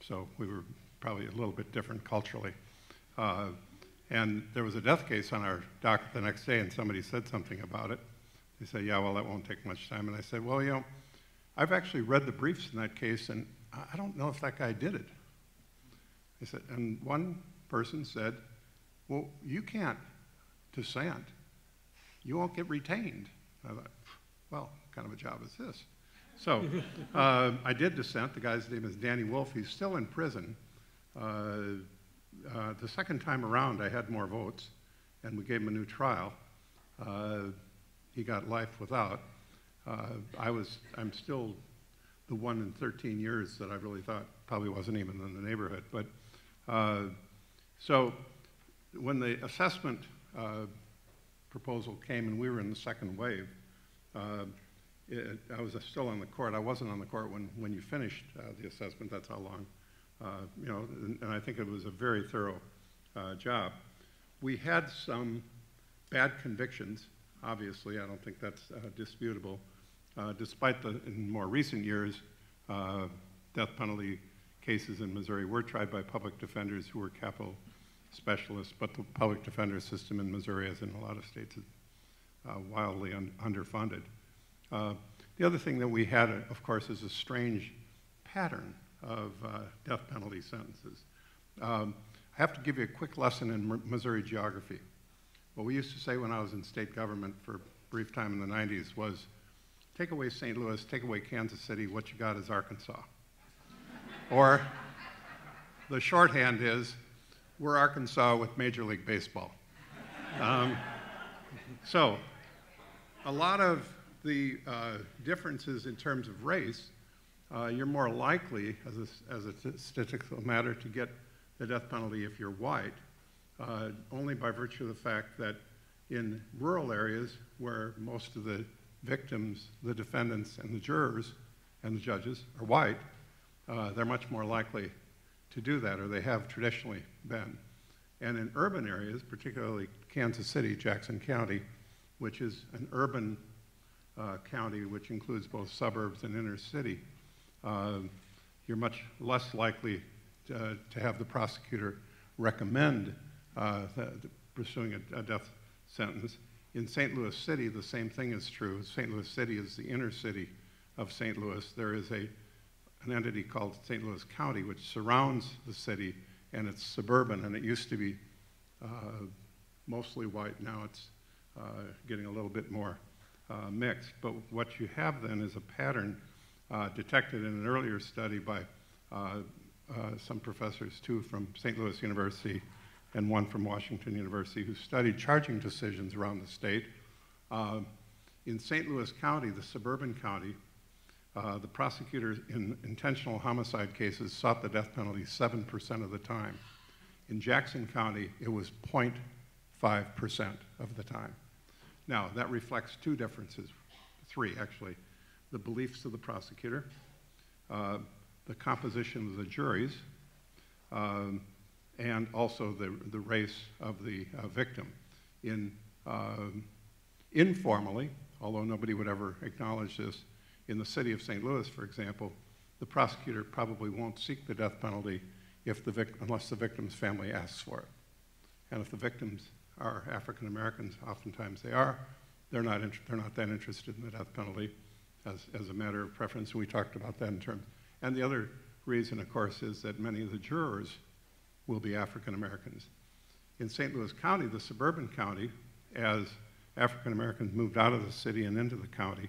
so we were probably a little bit different culturally. Uh, and there was a death case on our docket the next day, and somebody said something about it. They said, yeah, well, that won't take much time, and I said, well, you know, I've actually read the briefs in that case, and I don't know if that guy did it. They said, and one person said, well, you can't dissent. You won't get retained. I thought, well, what kind of a job is this? So uh, I did dissent. The guy's name is Danny Wolf. He's still in prison. Uh, uh, the second time around, I had more votes, and we gave him a new trial. Uh, he got life without. Uh, I was, I'm still the one in thirteen years that I really thought probably wasn't even in the neighborhood. But uh, so when the assessment uh, proposal came, and we were in the second wave, uh, it, I was still on the court. I wasn't on the court when, when you finished uh, the assessment. That's how long, uh, you know, and, and I think it was a very thorough uh, job. We had some bad convictions, obviously. I don't think that's uh, disputable. Uh, despite the, in more recent years, uh, death penalty cases in Missouri were tried by public defenders who were capital specialists, but the public defender system in Missouri, as in a lot of states, is uh, wildly un underfunded. Uh, the other thing that we had, uh, of course, is a strange pattern of uh, death penalty sentences. Um, I have to give you a quick lesson in M Missouri geography. What we used to say when I was in state government for a brief time in the nineties was, take away Saint Louis, take away Kansas City, what you got is Arkansas. Or the shorthand is, we're Arkansas with Major League Baseball. Um, so a lot of the uh, differences in terms of race, uh, you're more likely as a, as a statistical matter to get the death penalty if you're white, uh, only by virtue of the fact that in rural areas where most of the victims, the defendants, and the jurors, and the judges are white, uh, they're much more likely to do that, or they have traditionally been. And in urban areas, particularly Kansas City, Jackson County, which is an urban uh, county which includes both suburbs and inner city, uh, you're much less likely to, uh, to have the prosecutor recommend uh, the, the pursuing a, a death sentence. In Saint Louis City, the same thing is true. Saint Louis City is the inner city of Saint Louis. There is a, an entity called Saint Louis County, which surrounds the city, and it's suburban, and it used to be uh, mostly white. Now it's uh, getting a little bit more uh, mixed. But what you have then is a pattern uh, detected in an earlier study by uh, uh, some professors, two from Saint Louis University and one from Washington University, who studied charging decisions around the state. Uh, in Saint Louis County, the suburban county, uh, the prosecutors in intentional homicide cases sought the death penalty seven percent of the time. In Jackson County, it was zero point five percent of the time. Now, that reflects two differences, three actually. The beliefs of the prosecutor, uh, the composition of the juries, um, and also the, the race of the uh, victim. In, uh, informally, although nobody would ever acknowledge this, in the city of Saint Louis, for example, the prosecutor probably won't seek the death penalty if the vic- unless the victim's family asks for it. And if the victims are African Americans, oftentimes they are, they're not, in- they're not that interested in the death penalty as, as a matter of preference, and we talked about that in terms. And the other reason, of course, is that many of the jurors will be African Americans. In Saint Louis County, the suburban county, as African Americans moved out of the city and into the county,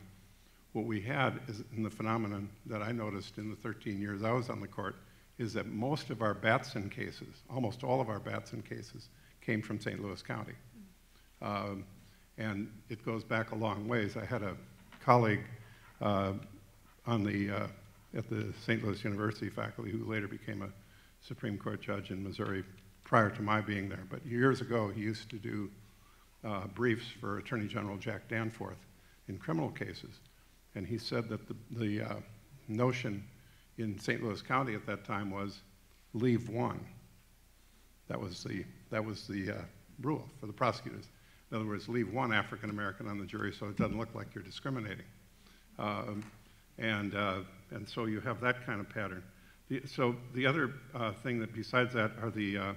what we had is, in the phenomenon that I noticed in the thirteen years I was on the court, is that most of our Batson cases, almost all of our Batson cases, came from Saint Louis County. Mm-hmm. Um, and it goes back a long ways. I had a colleague uh, on the, uh, at the Saint Louis University faculty who later became a Supreme Court judge in Missouri prior to my being there. But years ago, he used to do uh, briefs for Attorney General Jack Danforth in criminal cases. And he said that the, the uh, notion in Saint Louis County at that time was leave one. That was the, that was the uh, rule for the prosecutors. In other words, leave one African American on the jury so it doesn't look like you're discriminating. Um, and, uh, and so you have that kind of pattern. So the other uh, thing that besides that are the, uh,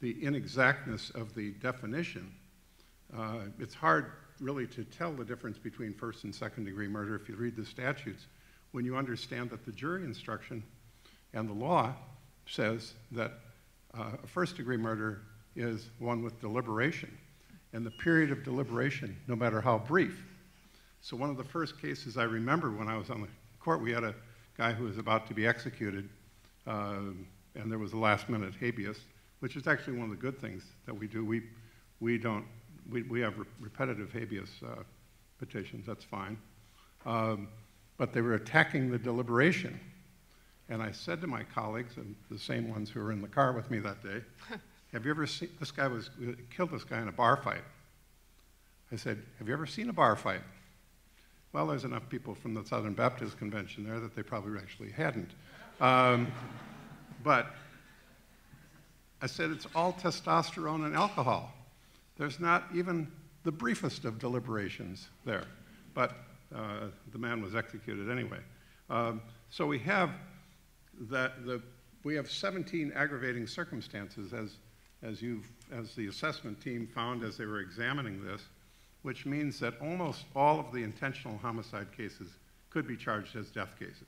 the inexactness of the definition. Uh, it's hard really to tell the difference between first and second degree murder if you read the statutes, when you understand that the jury instruction and the law says that uh, a first degree murder is one with deliberation, and the period of deliberation, no matter how brief. So one of the first cases I remember when I was on the court, we had a guy who was about to be executed, uh, and there was a last-minute habeas, which is actually one of the good things that we do. We, we don't, we, we have re- repetitive habeas uh, petitions, that's fine. Um, but they were attacking the deliberation. And I said to my colleagues, and the same ones who were in the car with me that day, have you ever seen, this guy was, killed this guy in a bar fight. I said, have you ever seen a bar fight? Well, there's enough people from the Southern Baptist Convention there that they probably actually hadn't. Um, but I said it's all testosterone and alcohol. There's not even the briefest of deliberations there. But uh, the man was executed anyway. Um, so we have that the we have seventeen aggravating circumstances as as you've as the assessment team found as they were examining this, which means that almost all of the intentional homicide cases could be charged as death cases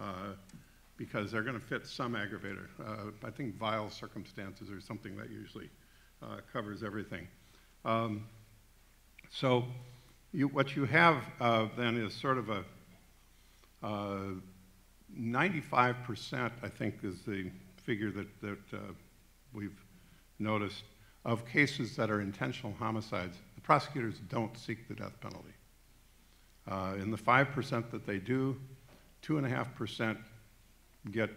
uh, because they're going to fit some aggravator. Uh, I think vile circumstances or something that usually uh, covers everything. Um, so you, what you have uh, then is sort of a uh, ninety-five percent, I think, is the figure that, that uh, we've noticed of cases that are intentional homicides. Prosecutors don't seek the death penalty. Uh, in the five percent that they do, two point five percent get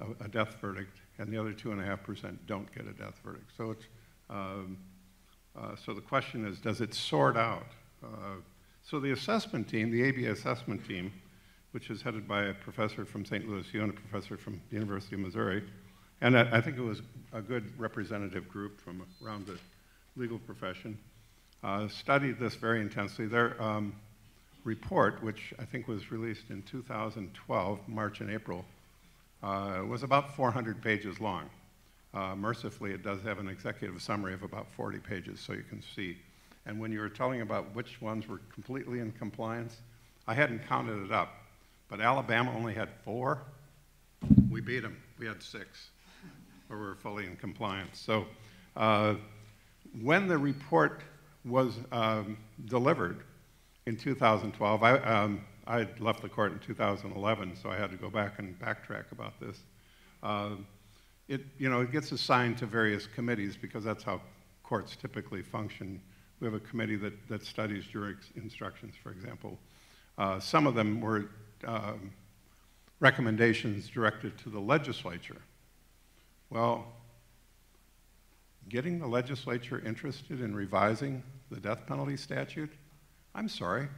a, a death verdict, and the other two point five percent don't get a death verdict. So, it's, um, uh, so the question is, does it sort out? Uh, So the assessment team, the A B assessment team, which is headed by a professor from Saint Louis U and a professor from the University of Missouri, and I, I think it was a good representative group from around the legal profession, uh, studied this very intensely. Their um, report, which I think was released in two thousand twelve, March and April, uh, was about four hundred pages long. Uh, mercifully, it does have an executive summary of about forty pages, so you can see. And when you were telling about which ones were completely in compliance, I hadn't counted it up, but Alabama only had four. We beat them. We had six, where we were fully in compliance. So uh, when the report was um, delivered in two thousand twelve, I um, I left the court in two thousand eleven, so I had to go back and backtrack about this. Uh, it you know it gets assigned to various committees because that's how courts typically function. We have a committee that that studies jury instructions, for example. Uh, some of them were um, recommendations directed to the legislature. Well, getting the legislature interested in revising the death penalty statute, I'm sorry,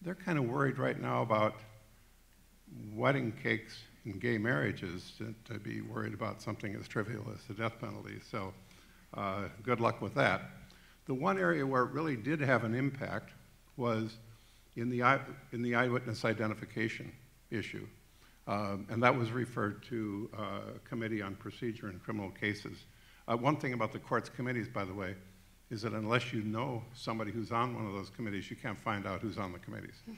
they're kind of worried right now about wedding cakes and gay marriages to, to be worried about something as trivial as the death penalty. So uh, good luck with that. The one area where it really did have an impact was in the, eye, in the eyewitness identification issue. Um, and that was referred to uh, a committee on procedure in criminal cases. Uh, one thing about the court's committees, by the way, is that unless you know somebody who's on one of those committees, you can't find out who's on the committees. You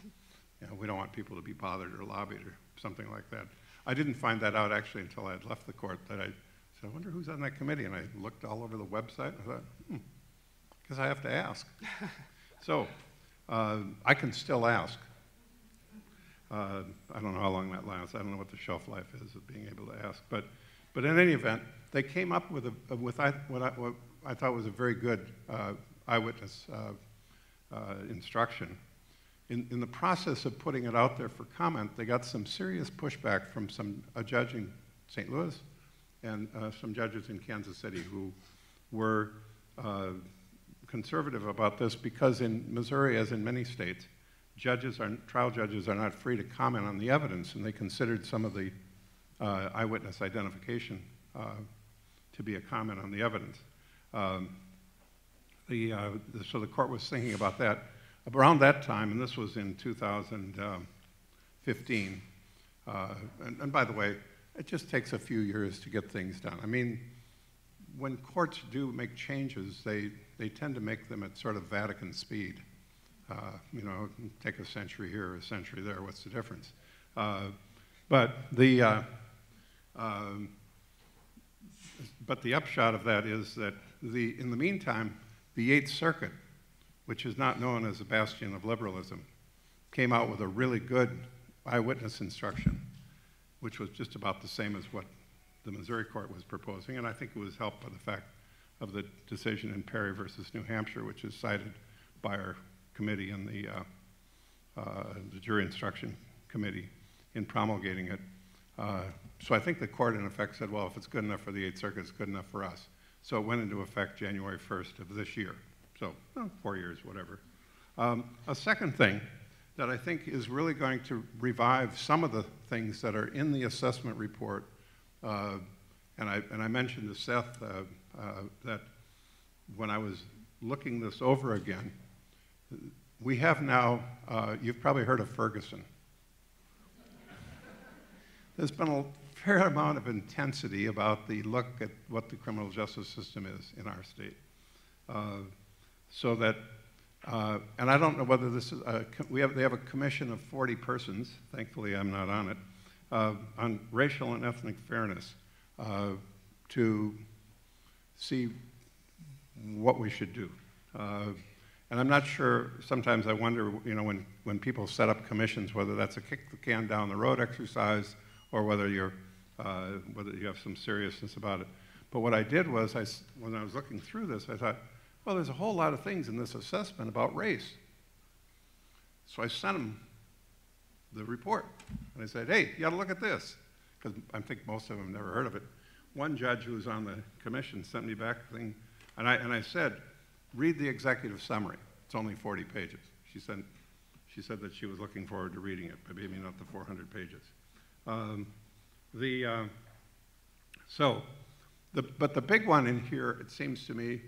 know, we don't want people to be bothered or lobbied or something like that. I didn't find that out actually until I had left the court, that I said, I wonder who's on that committee. And I looked all over the website and I thought, hmm, because I have to ask. So uh, I can still ask. Uh, I don't know how long that lasts. I don't know what the shelf life is of being able to ask. But, but in any event, they came up with, a, with I, what, I, what I thought was a very good uh, eyewitness uh, uh, instruction. In, in the process of putting it out there for comment, they got some serious pushback from some, a judge in Saint Louis and uh, some judges in Kansas City who were uh, conservative about this because in Missouri, as in many states, judges are, trial judges are not free to comment on the evidence, and they considered some of the uh, eyewitness identification uh, to be a comment on the evidence. Um, the, uh, the, so the court was thinking about that. Around that time, and this was in two thousand fifteen, uh, and, and by the way, it just takes a few years to get things done. I mean, when courts do make changes, they, they tend to make them at sort of Vatican speed. Uh, you know, take a century here, a century there, what's the difference? Uh, but, the, uh, um, but the upshot of that is that the, in the meantime, the Eighth Circuit, which is not known as a bastion of liberalism, came out with a really good eyewitness instruction, which was just about the same as what the Missouri court was proposing, and I think it was helped by the fact of the decision in Perry versus New Hampshire, which is cited by our committee and the, uh, uh, the jury instruction committee in promulgating it. Uh, so I think the court in effect said, well, if it's good enough for the Eighth Circuit, it's good enough for us. So it went into effect January first of this year. So well, four years, whatever. Um, a second thing that I think is really going to revive some of the things that are in the assessment report, uh, and, I, and I mentioned to Seth uh, uh, that when I was looking this over again, we have now, uh, you've probably heard of Ferguson. There's been a fair amount of intensity about the look at what the criminal justice system is in our state. Uh, so that, uh, and I don't know whether this is, a, we have, they have a commission of forty persons, thankfully I'm not on it, uh, on racial and ethnic fairness uh, to see what we should do. Uh, And I'm not sure, sometimes I wonder, you know, when, when people set up commissions, whether that's a kick the can down the road exercise or whether, you're, uh, whether you have some seriousness about it. But what I did was, I, when I was looking through this, I thought, well, there's a whole lot of things in this assessment about race. So I sent them the report. And I said, hey, you ought to look at this. Because I think most of them never heard of it. One judge who was on the commission sent me back the thing, and I, and I said, read the executive summary. It's only forty pages. She said, she said that she was looking forward to reading it, but maybe not the four hundred pages. Um, the, uh, so, the, but the big one in here, it seems to me,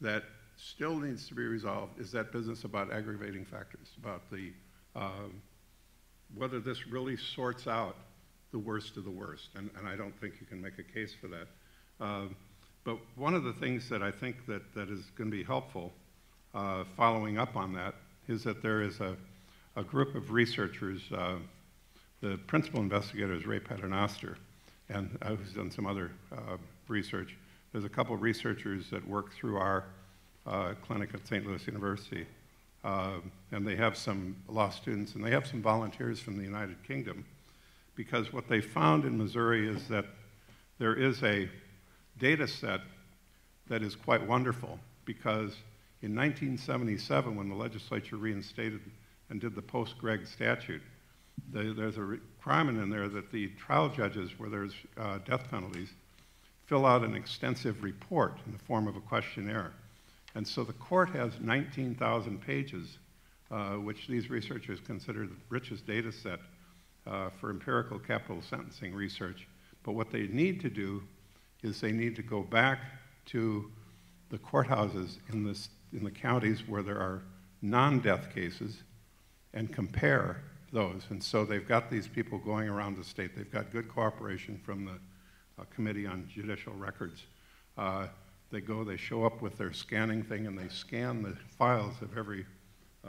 that still needs to be resolved is that business about aggravating factors, about the, um, whether this really sorts out the worst of the worst, and, and I don't think you can make a case for that. Um, but one of the things that I think that, that is going to be helpful uh, following up on that is that there is a, a group of researchers, uh, the principal investigator is Ray Paternoster, and uh, who's done some other uh, research. There's a couple of researchers that work through our uh, clinic at Saint Louis University, uh, and they have some law students, and they have some volunteers from the United Kingdom, because what they found in Missouri is that there is a data set that is quite wonderful, because in nineteen seventy-seven, when the legislature reinstated and did the post-Gregg statute, the, there's a requirement in there that the trial judges, where there's uh, death penalties, fill out an extensive report in the form of a questionnaire. And so the court has nineteen thousand pages, uh, which these researchers consider the richest data set uh, for empirical capital sentencing research. But what they need to do is they need to go back to the courthouses in, this, in the counties where there are non-death cases and compare those. And so they've got these people going around the state. They've got good cooperation from the uh, Committee on Judicial Records. Uh, they go, they show up with their scanning thing, and they scan the files of every uh,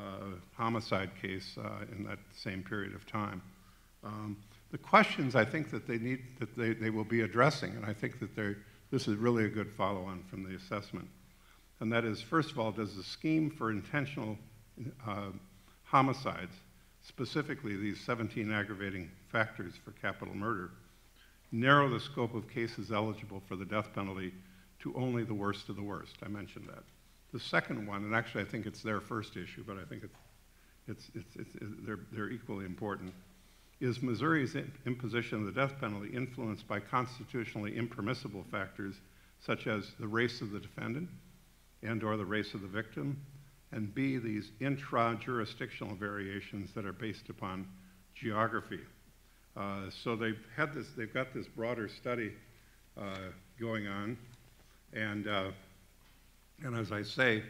homicide case uh, in that same period of time. Um, The questions I think that they need, that they, they will be addressing, and I think that they're, this is really a good follow-on from the assessment, and that is, first of all, does the scheme for intentional uh, homicides, specifically these seventeen aggravating factors for capital murder, narrow the scope of cases eligible for the death penalty to only the worst of the worst? I mentioned that. The second one, and actually I think it's their first issue, but I think it's, it's, it's, it's, it's, they're, they're equally important, is Missouri's imposition of the death penalty influenced by constitutionally impermissible factors such as the race of the defendant and or the race of the victim, and B, these intra-jurisdictional variations that are based upon geography. Uh, so they've had this, they've got this broader study uh, going on, and, uh, and as I say,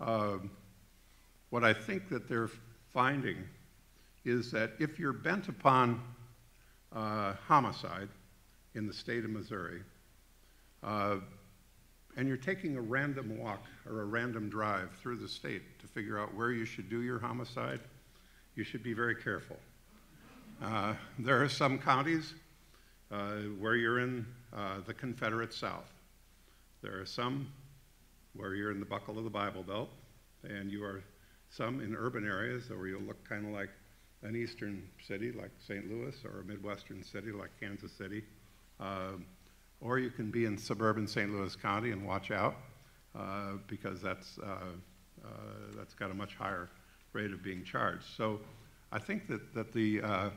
uh, what I think that they're finding is that if you're bent upon uh, homicide in the state of Missouri, uh, and you're taking a random walk or a random drive through the state to figure out where you should do your homicide, you should be very careful. Uh, there are some counties uh, where you're in uh, the Confederate South. There are some where you're in the buckle of the Bible Belt, and you are some in urban areas where you look kind of like an eastern city like Saint Louis, or a midwestern city like Kansas City, uh, or you can be in suburban Saint Louis County and watch out, uh, because that's uh, uh, that's got a much higher rate of being charged. So I think that that the uh,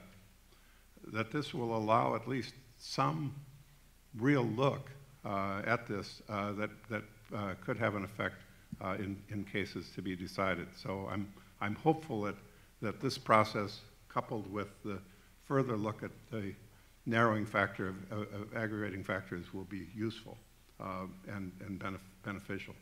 that this will allow at least some real look uh, at this uh, that that uh, could have an effect uh, in in cases to be decided. So I'm I'm hopeful that. that this process, coupled with the further look at the narrowing factor of, of, of aggravating factors, will be useful uh, and, and benef beneficial.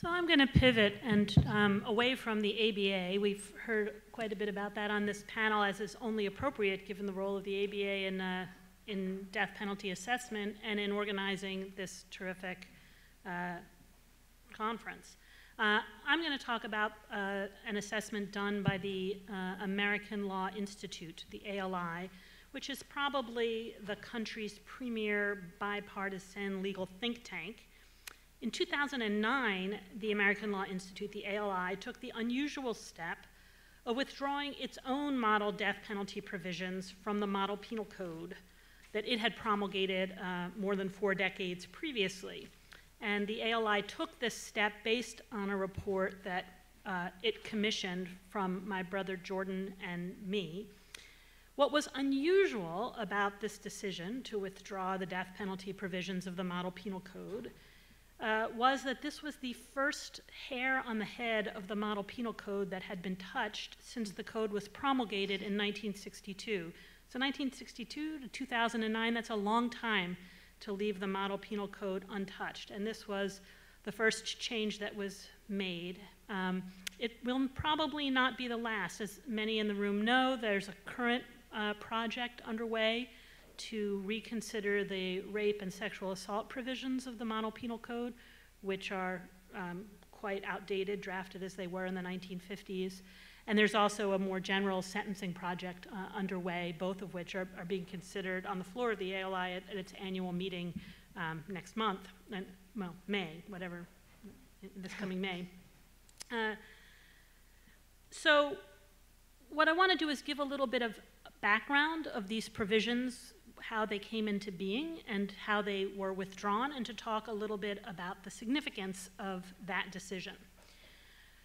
So I'm going to pivot and um, away from the A B A. We've heard quite a bit about that on this panel, as is only appropriate given the role of the A B A in uh, in death penalty assessment and in organizing this terrific uh, conference. Uh, I'm going to talk about uh, an assessment done by the uh, American Law Institute, the A L I, which is probably the country's premier bipartisan legal think tank. In two thousand nine, the American Law Institute, the A L I, took the unusual step of withdrawing its own model death penalty provisions from the Model Penal Code that it had promulgated uh, more than four decades previously. And the A L I took this step based on a report that uh, it commissioned from my brother Jordan and me. What was unusual about this decision to withdraw the death penalty provisions of the Model Penal Code uh, was that this was the first hair on the head of the Model Penal Code that had been touched since the code was promulgated in nineteen sixty-two. So nineteen sixty-two to two thousand nine, that's a long time to leave the Model Penal Code untouched. And this was the first change that was made. Um, it will probably not be the last. As many in the room know, there's a current uh, project underway to reconsider the rape and sexual assault provisions of the Model Penal Code, which are um, quite outdated, drafted as they were in the nineteen fifties. And there's also a more general sentencing project uh, underway, both of which are, are being considered on the floor of the A L I at, at its annual meeting um, next month, and, well, May, whatever, this coming May. Uh, so what I want to do is give a little bit of background of these provisions, how they came into being and how they were withdrawn, and to talk a little bit about the significance of that decision.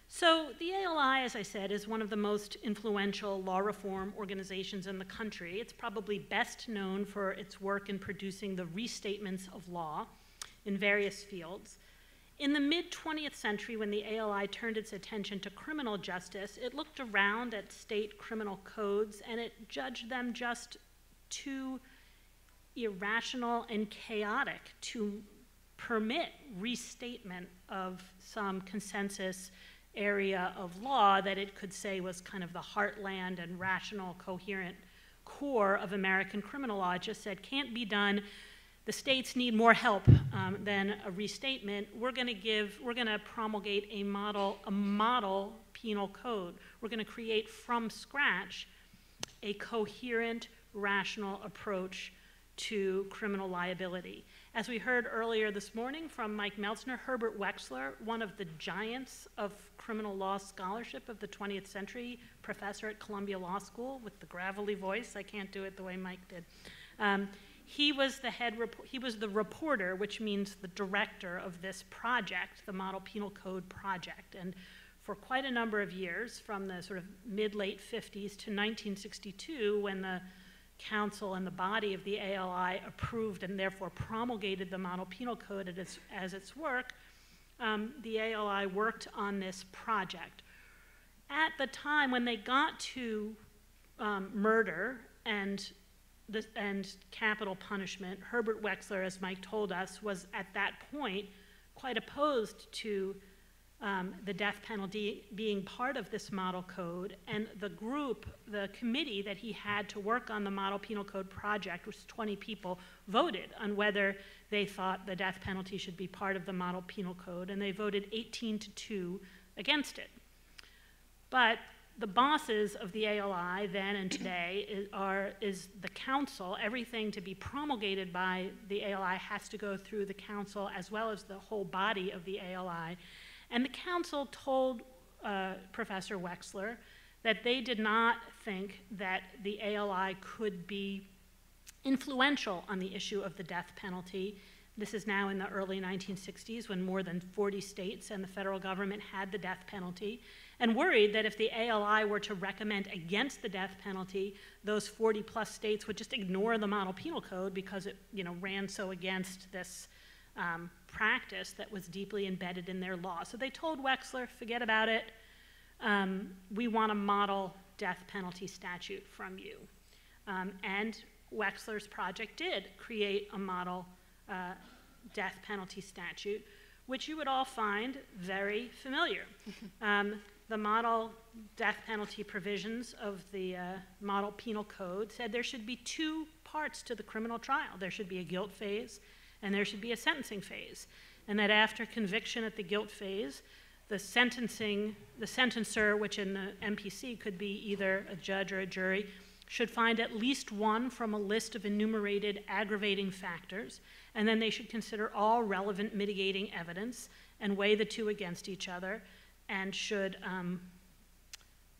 So the A L I, as I said, is one of the most influential law reform organizations in the country. It's probably best known for its work in producing the restatements of law in various fields. In the mid-twentieth century, when the A L I turned its attention to criminal justice, it looked around at state criminal codes and it judged them just too irrational and chaotic to permit restatement of some consensus area of law that it could say was kind of the heartland and rational, coherent core of American criminal law. It just said, can't be done. The states need more help um, than a restatement. We're going to give, we're going to promulgate a model, a model penal code. We're going to create from scratch a coherent, rational approach to criminal liability. As we heard earlier this morning from Mike Meltzner, Herbert Wechsler, one of the giants of criminal law scholarship of the twentieth century, professor at Columbia Law School with the gravelly voice. I can't do it the way Mike did. Um, he was the head, he was the reporter, which means the director of this project, the Model Penal Code project. And for quite a number of years, from the sort of mid-late fifties to nineteen sixty-two, when the Council and the body of the A L I approved and therefore promulgated the Model Penal Code as its, as its work, um, the A L I worked on this project. At the time when they got to um, murder and, the, and capital punishment, Herbert Wechsler, as Mike told us, was at that point quite opposed to Um, the death penalty being part of this model code, and the group, the committee that he had to work on the Model Penal Code project, which was twenty people, voted on whether they thought the death penalty should be part of the Model Penal Code, and they voted eighteen to two against it. But the bosses of the A L I then and today is, are, is the council. Everything to be promulgated by the A L I has to go through the council as well as the whole body of the A L I. And the council told uh, Professor Wechsler that they did not think that the A L I could be influential on the issue of the death penalty. This is now in the early nineteen sixties, when more than forty states and the federal government had the death penalty, and worried that if the A L I were to recommend against the death penalty, those forty plus states would just ignore the Model Penal Code because it, you know, ran so against this Um, practice that was deeply embedded in their law. So they told Wechsler, forget about it. Um, we want a model death penalty statute from you. Um, and Wechsler's project did create a model uh, death penalty statute, which you would all find very familiar. um, the model death penalty provisions of the uh, Model Penal Code said there should be two parts to the criminal trial. There should be a guilt phase, and there should be a sentencing phase, and that after conviction at the guilt phase, the sentencing, the sentencer, which in the M P C could be either a judge or a jury, should find at least one from a list of enumerated aggravating factors, and then they should consider all relevant mitigating evidence and weigh the two against each other, and should um,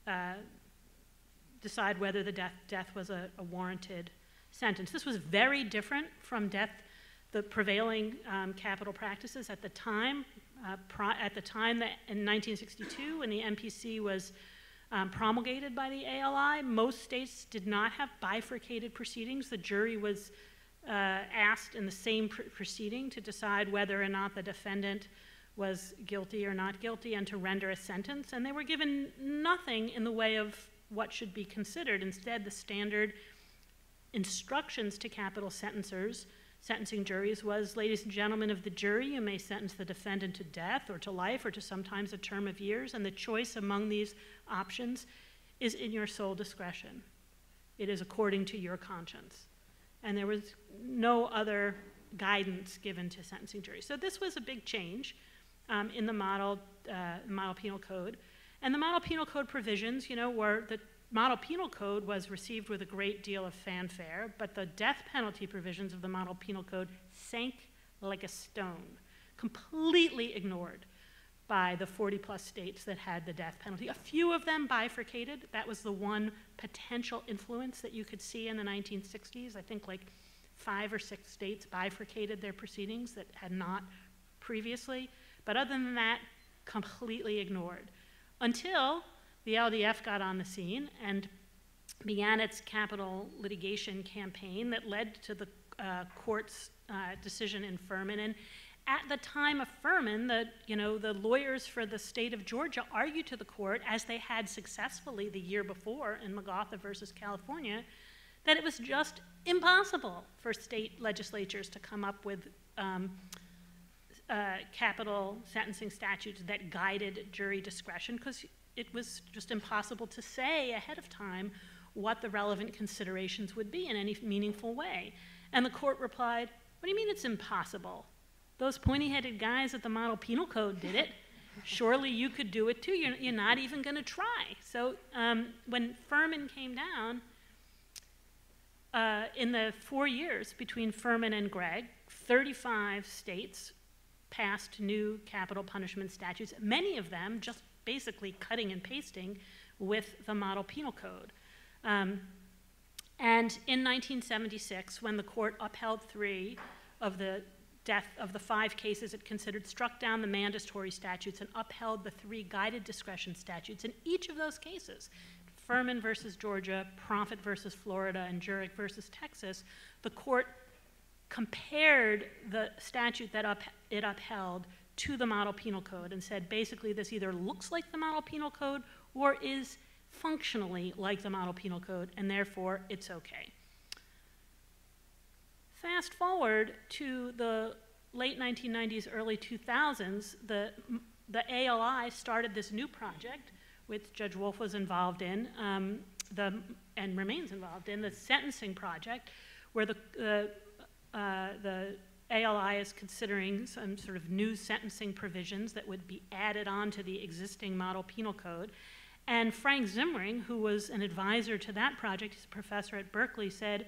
uh, decide whether the death, death was a, a warranted sentence. This was very different from death. The prevailing um, capital practices at the time, uh, pro at the time that in nineteen sixty-two, when the M P C was um, promulgated by the A L I. Most states did not have bifurcated proceedings. The jury was uh, asked in the same pr proceeding to decide whether or not the defendant was guilty or not guilty and to render a sentence, and they were given nothing in the way of what should be considered. Instead, the standard instructions to capital sentencers, sentencing juries, was, ladies and gentlemen of the jury, you may sentence the defendant to death or to life or to sometimes a term of years, and the choice among these options is in your sole discretion. It is according to your conscience. And there was no other guidance given to sentencing juries. So this was a big change um, in the model, uh, model Penal Code. And the Model Penal Code provisions, you know, were, the Model Penal Code was received with a great deal of fanfare, but the death penalty provisions of the Model Penal Code sank like a stone, completely ignored by the forty plus states that had the death penalty. A few of them bifurcated. That was the one potential influence that you could see in the nineteen sixties. I think like five or six states bifurcated their proceedings that had not previously. But other than that, completely ignored. Until the L D F got on the scene and began its capital litigation campaign that led to the uh, court's uh, decision in Furman. And at the time of Furman, the, you know, the lawyers for the state of Georgia argued to the court, as they had successfully the year before in Magatha versus California, that it was just impossible for state legislatures to come up with um, Uh, capital sentencing statutes that guided jury discretion, because it was just impossible to say ahead of time what the relevant considerations would be in any meaningful way. And the court replied, what do you mean it's impossible? Those pointy-headed guys at the Model Penal Code did it. Surely you could do it too. You're, you're not even going to try. So um, when Furman came down, uh, in the four years between Furman and Gregg, thirty-five states passed new capital punishment statutes, many of them just basically cutting and pasting with the Model Penal Code. Um, and in nineteen seventy-six, when the court upheld three of the death of the five cases it considered, struck down the mandatory statutes and upheld the three guided discretion statutes in each of those cases, Furman versus Georgia, Profitt versus Florida, and Jurek versus Texas, the court compared the statute that up, it upheld to the Model Penal Code and said, basically, this either looks like the Model Penal Code or is functionally like the Model Penal Code, and therefore, it's okay. Fast forward to the late nineteen nineties, early two thousands, the, the A L I started this new project, which Judge Wolf was involved in, um, the, and remains involved in, the Sentencing Project, where the uh, Uh, the A L I is considering some sort of new sentencing provisions that would be added on to the existing Model Penal Code. And Frank Zimmering, who was an advisor to that project, he's a professor at Berkeley, said,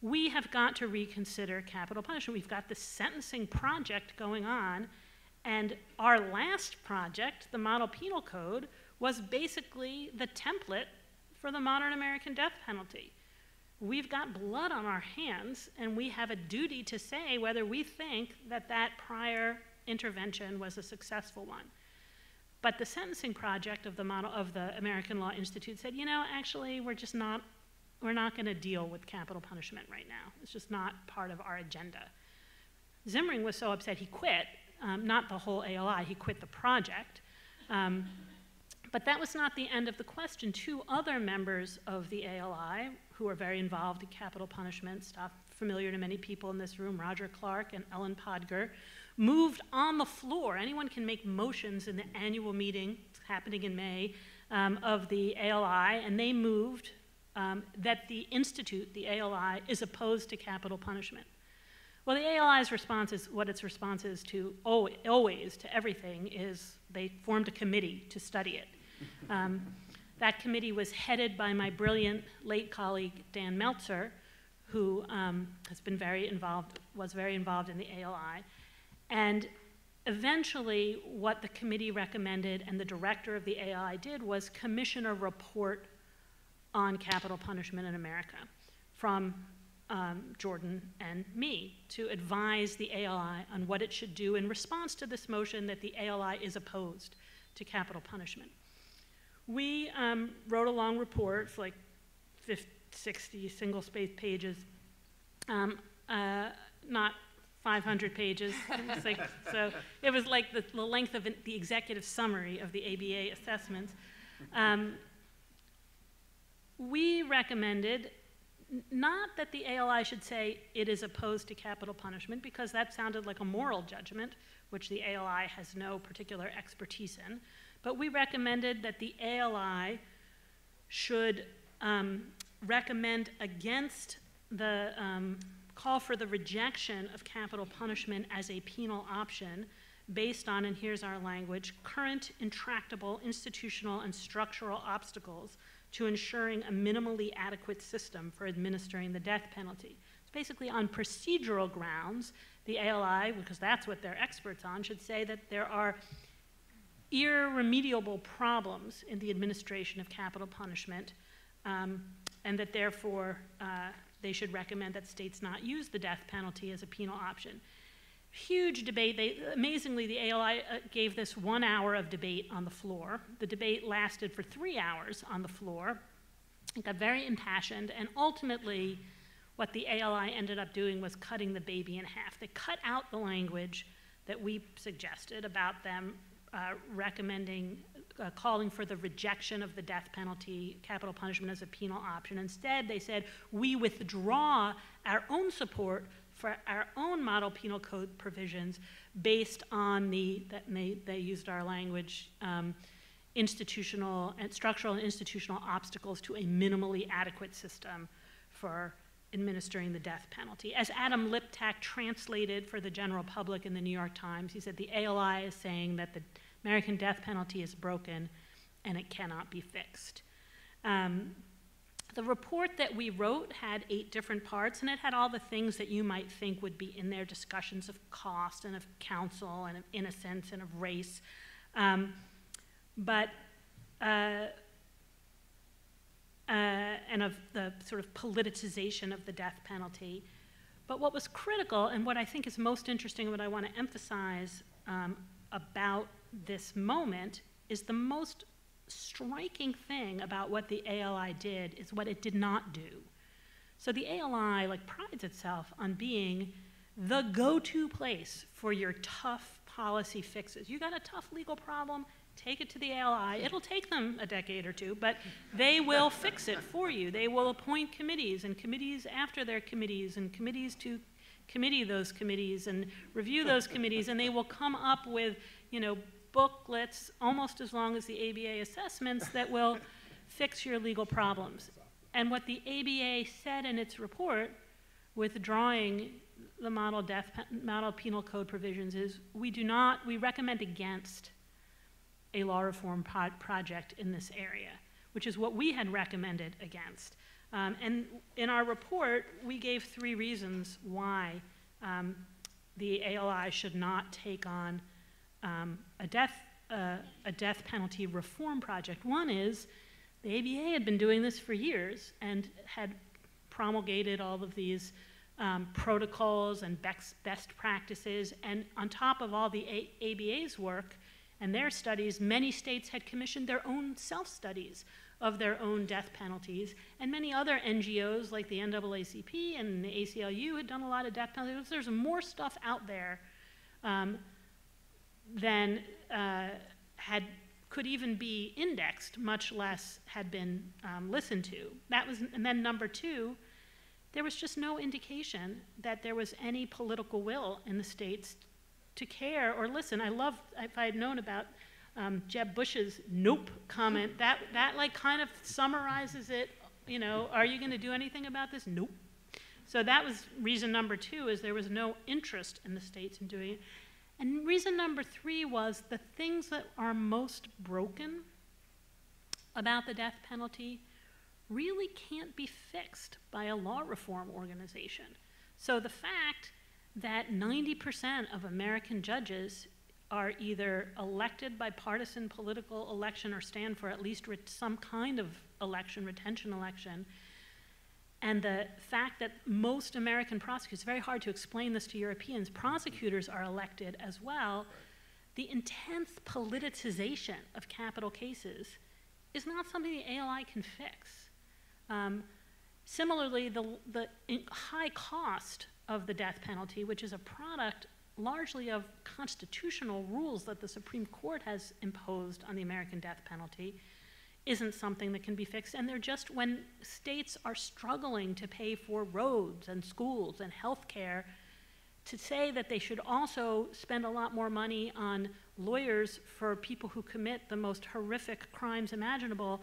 we have got to reconsider capital punishment. We've got this sentencing project going on, and our last project, the Model Penal Code, was basically the template for the modern American death penalty. We've got blood on our hands, and we have a duty to say whether we think that that prior intervention was a successful one. But the sentencing project of the model of the American Law Institute said, you know, actually, we're just not, we're not going to deal with capital punishment right now. It's just not part of our agenda. Zimmering was so upset he quit, um, not the whole A L I, he quit the project. Um, but that was not the end of the question. Two other members of the A L I, who are very involved in capital punishment stuff, familiar to many people in this room, Roger Clark and Ellen Podger, moved on the floor. Anyone can make motions in the annual meeting, it's happening in May, um, of the A L I, and they moved um, that the institute, the A L I, is opposed to capital punishment. Well, the A L I's response is, what its response is to always, to everything, is they formed a committee to study it. Um, That committee was headed by my brilliant late colleague, Dan Meltzer, who um, has been very involved, was very involved in the A L I. And eventually, what the committee recommended and the director of the A L I did was commission a report on capital punishment in America from um, Jordan and me to advise the A L I on what it should do in response to this motion that the A L I is opposed to capital punishment. We um, wrote along reports, like fifty, sixty single-spaced pages, um, uh, not five hundred pages. It was like, so it was like the, the length of an, the executive summary of the A B A assessments. Um, we recommended not that the A L I should say it is opposed to capital punishment, because that sounded like a moral judgment, which the A L I has no particular expertise in. But we recommended that the A L I should um, recommend against the um, call for the rejection of capital punishment as a penal option based on, and here's our language, current intractable institutional and structural obstacles to ensuring a minimally adequate system for administering the death penalty. It's basically on procedural grounds, the A L I, because that's what they're experts on, should say that there are irremediable problems in the administration of capital punishment, um, and that therefore uh, they should recommend that states not use the death penalty as a penal option. Huge debate. They, amazingly, the A L I uh, gave this one hour of debate on the floor. The debate lasted for three hours on the floor. It got very impassioned, and ultimately what the A L I ended up doing was cutting the baby in half. They cut out the language that we suggested about them uh, recommending, uh, calling for the rejection of the death penalty, capital punishment as a penal option. Instead, they said, we withdraw our own support for our own Model Penal Code provisions based on the, that they, they used our language, um, institutional and structural and institutional obstacles to a minimally adequate system for administering the death penalty. As Adam Liptak translated for the general public in the New York Times, he said the A L I is saying that the American death penalty is broken and it cannot be fixed. Um, The report that we wrote had eight different parts, and it had all the things that you might think would be in their discussions of cost and of counsel and of innocence and of race. Um, but, uh, uh, and of the sort of politicization of the death penalty. But what was critical, and what I think is most interesting, and what I want to emphasize um, about this moment, is the most striking thing about what the A L I did is what it did not do. So the A L I like prides itself on being the go-to place for your tough policy fixes. You got a tough legal problem, take it to the A L I. It'll take them a decade or two, but they will fix it for you. They will appoint committees and committees after their committees and committees to committee those committees and review those committees, and they will come up with, you know, booklets almost as long as the A B A assessments that will fix your legal problems. And what the A B A said in its report, withdrawing the model, death, model penal code provisions, is we do not, we recommend against a law reform project in this area, which is what we had recommended against. Um, and in our report, we gave three reasons why um, the A L I should not take on Um, a, death, uh, a death penalty reform project. One is the A B A had been doing this for years and had promulgated all of these um, protocols and best, best practices, and on top of all the a ABA's work and their studies, many states had commissioned their own self-studies of their own death penalties, and many other N G Os like the N double A C P and the A C L U had done a lot of death penalties. There's more stuff out there um, than uh, had, could even be indexed, much less had been um, listened to. That was, and then number two, there was just no indication that there was any political will in the states to care or listen. I love, if I had known about um, Jeb Bush's nope comment, that, that like kind of summarizes it, you know, are you gonna do anything about this? Nope. So that was reason number two, is there was no interest in the states in doing it. And reason number three was the things that are most broken about the death penalty really can't be fixed by a law reform organization. So the fact that ninety percent of American judges are either elected by partisan political election or stand for at least some kind of election, retention election, and the fact that most American prosecutors, it's very hard to explain this to Europeans, prosecutors are elected as well, the intense politicization of capital cases is not something the A L I can fix. Um, similarly, the, the high cost of the death penalty, which is a product largely of constitutional rules that the Supreme Court has imposed on the American death penalty, isn't something that can be fixed. And they're just, when states are struggling to pay for roads and schools and health care, to say that they should also spend a lot more money on lawyers for people who commit the most horrific crimes imaginable,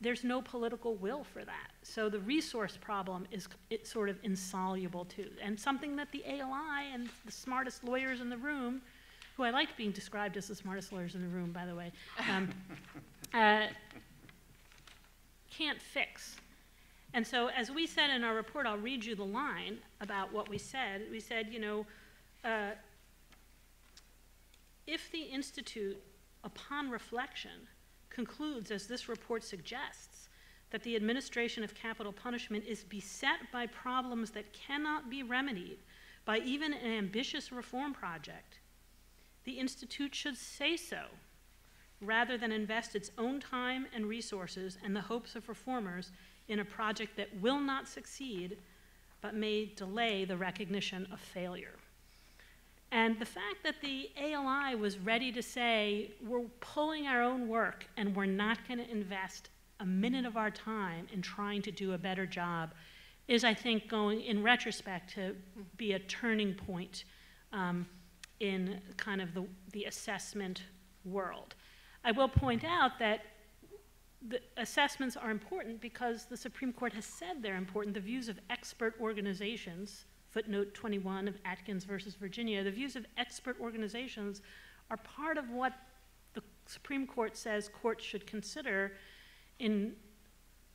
there's no political will for that. So the resource problem is it's sort of insoluble too. And something that the A L I and the smartest lawyers in the room, who I like being described as the smartest lawyers in the room, by the way, um, uh, can't fix. And so as we said in our report, I'll read you the line about what we said. We said, you know, uh, if the Institute, upon reflection, concludes, as this report suggests, that the administration of capital punishment is beset by problems that cannot be remedied by even an ambitious reform project, the Institute should say so, rather than invest its own time and resources and the hopes of reformers in a project that will not succeed, but may delay the recognition of failure. And the fact that the A L I was ready to say, we're pulling our own work and we're not going to invest a minute of our time in trying to do a better job is, I think, going in retrospect to be a turning point um, in kind of the, the assessment world. I will point out that the assessments are important because the Supreme Court has said they're important. The views of expert organizations, footnote twenty-one of Atkins versus Virginia, the views of expert organizations are part of what the Supreme Court says courts should consider in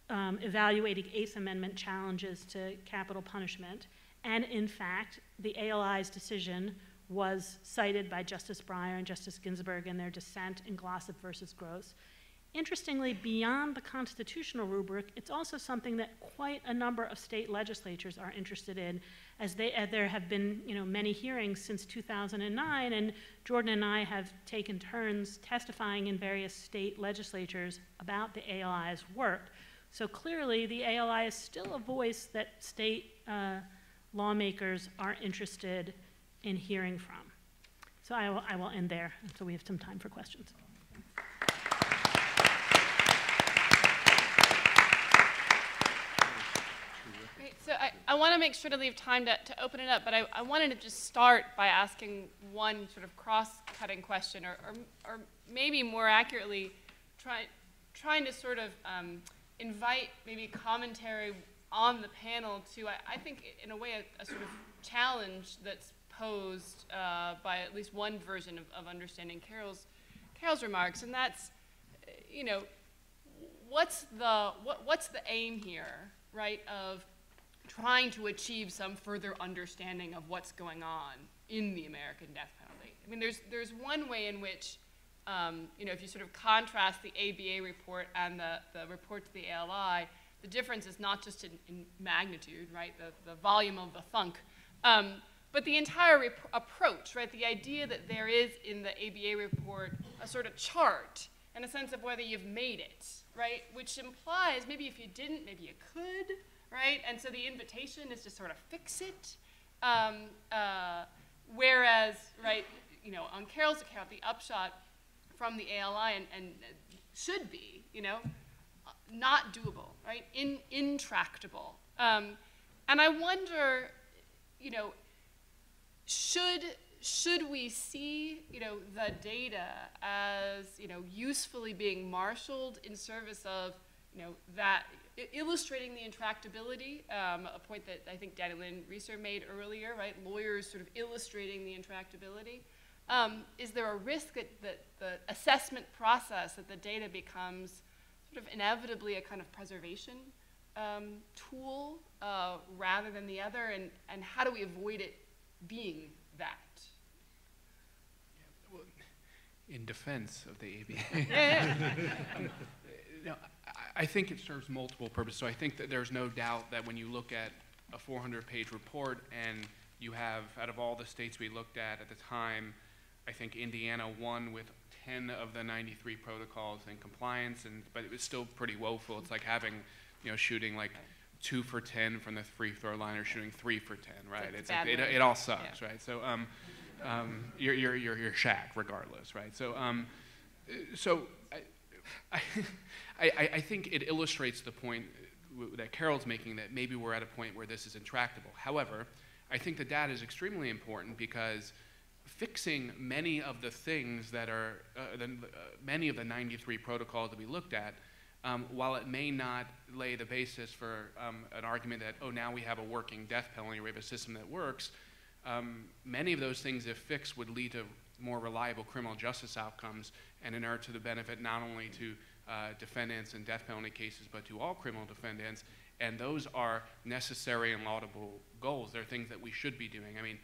um, evaluating Eighth Amendment challenges to capital punishment. And in fact, the A L I's decision was cited by Justice Breyer and Justice Ginsburg in their dissent in Glossop versus Gross. Interestingly, beyond the constitutional rubric, it's also something that quite a number of state legislatures are interested in, as, they, as there have been, you know, many hearings since two thousand nine, and Jordan and I have taken turns testifying in various state legislatures about the A L I's work. So clearly, the A L I is still a voice that state uh, lawmakers are interested in hearing from. So I will, I will end there, so we have some time for questions. So I, I want to make sure to leave time to, to open it up, but I, I wanted to just start by asking one sort of cross-cutting question, or, or, or maybe more accurately, try, trying to sort of um, invite maybe commentary on the panel to, I, I think, in a way, a, a sort of challenge that's posed uh, by at least one version of, of understanding Carol's, Carol's remarks, and that's, you know, what's the, what, what's the aim here, right, of trying to achieve some further understanding of what's going on in the American death penalty. I mean, there's, there's one way in which, um, you know, if you sort of contrast the A B A report and the, the report to the A L I, the difference is not just in, in magnitude, right, the, the volume of the thunk, um, but the entire rep approach, right, the idea that there is in the A B A report a sort of chart and a sense of whether you've made it, right, which implies maybe if you didn't, maybe you could, right? And so the invitation is to sort of fix it. Um, uh, whereas, right, you know, on Carol's account, the upshot from the A L I and, and should be, you know, not doable, right? In, intractable. Um, and I wonder, you know, should should we see, you know, the data as, you know, usefully being marshaled in service of, you know, that illustrating the intractability, um, a point that I think Danny Lynn Reeser made earlier, right? Lawyers sort of illustrating the intractability. Um, is there a risk that, that the assessment process, that the data becomes sort of inevitably a kind of preservation um, tool uh, rather than the other? And, and how do we avoid it being that? Yeah, well, in defense of the A B A. Yeah, yeah. No, I think it serves multiple purposes. So I think that there's no doubt that when you look at a four hundred page report and you have, out of all the states we looked at at the time, I think Indiana won with ten of the ninety-three protocols in compliance, and but it was still pretty woeful. It's like having, you know, shooting like two for ten from the free throw line, or shooting three for ten, right? It's, it's like, it, it all sucks, yeah. right? So um, um, you're you're you're you're shacked regardless, right? So um, so I I I think it illustrates the point that Carol's making, that maybe we're at a point where this is intractable. However, I think the data is extremely important, because fixing many of the things that are, uh, the, uh, many of the ninety-three protocols that we looked at, um, while it may not lay the basis for um, an argument that, oh, now we have a working death penalty, we have a system that works, um, many of those things, if fixed, would lead to more reliable criminal justice outcomes and inure to the benefit not only to uh, defendants in death penalty cases, but to all criminal defendants. And those are necessary and laudable goals. They're things that we should be doing. I mean,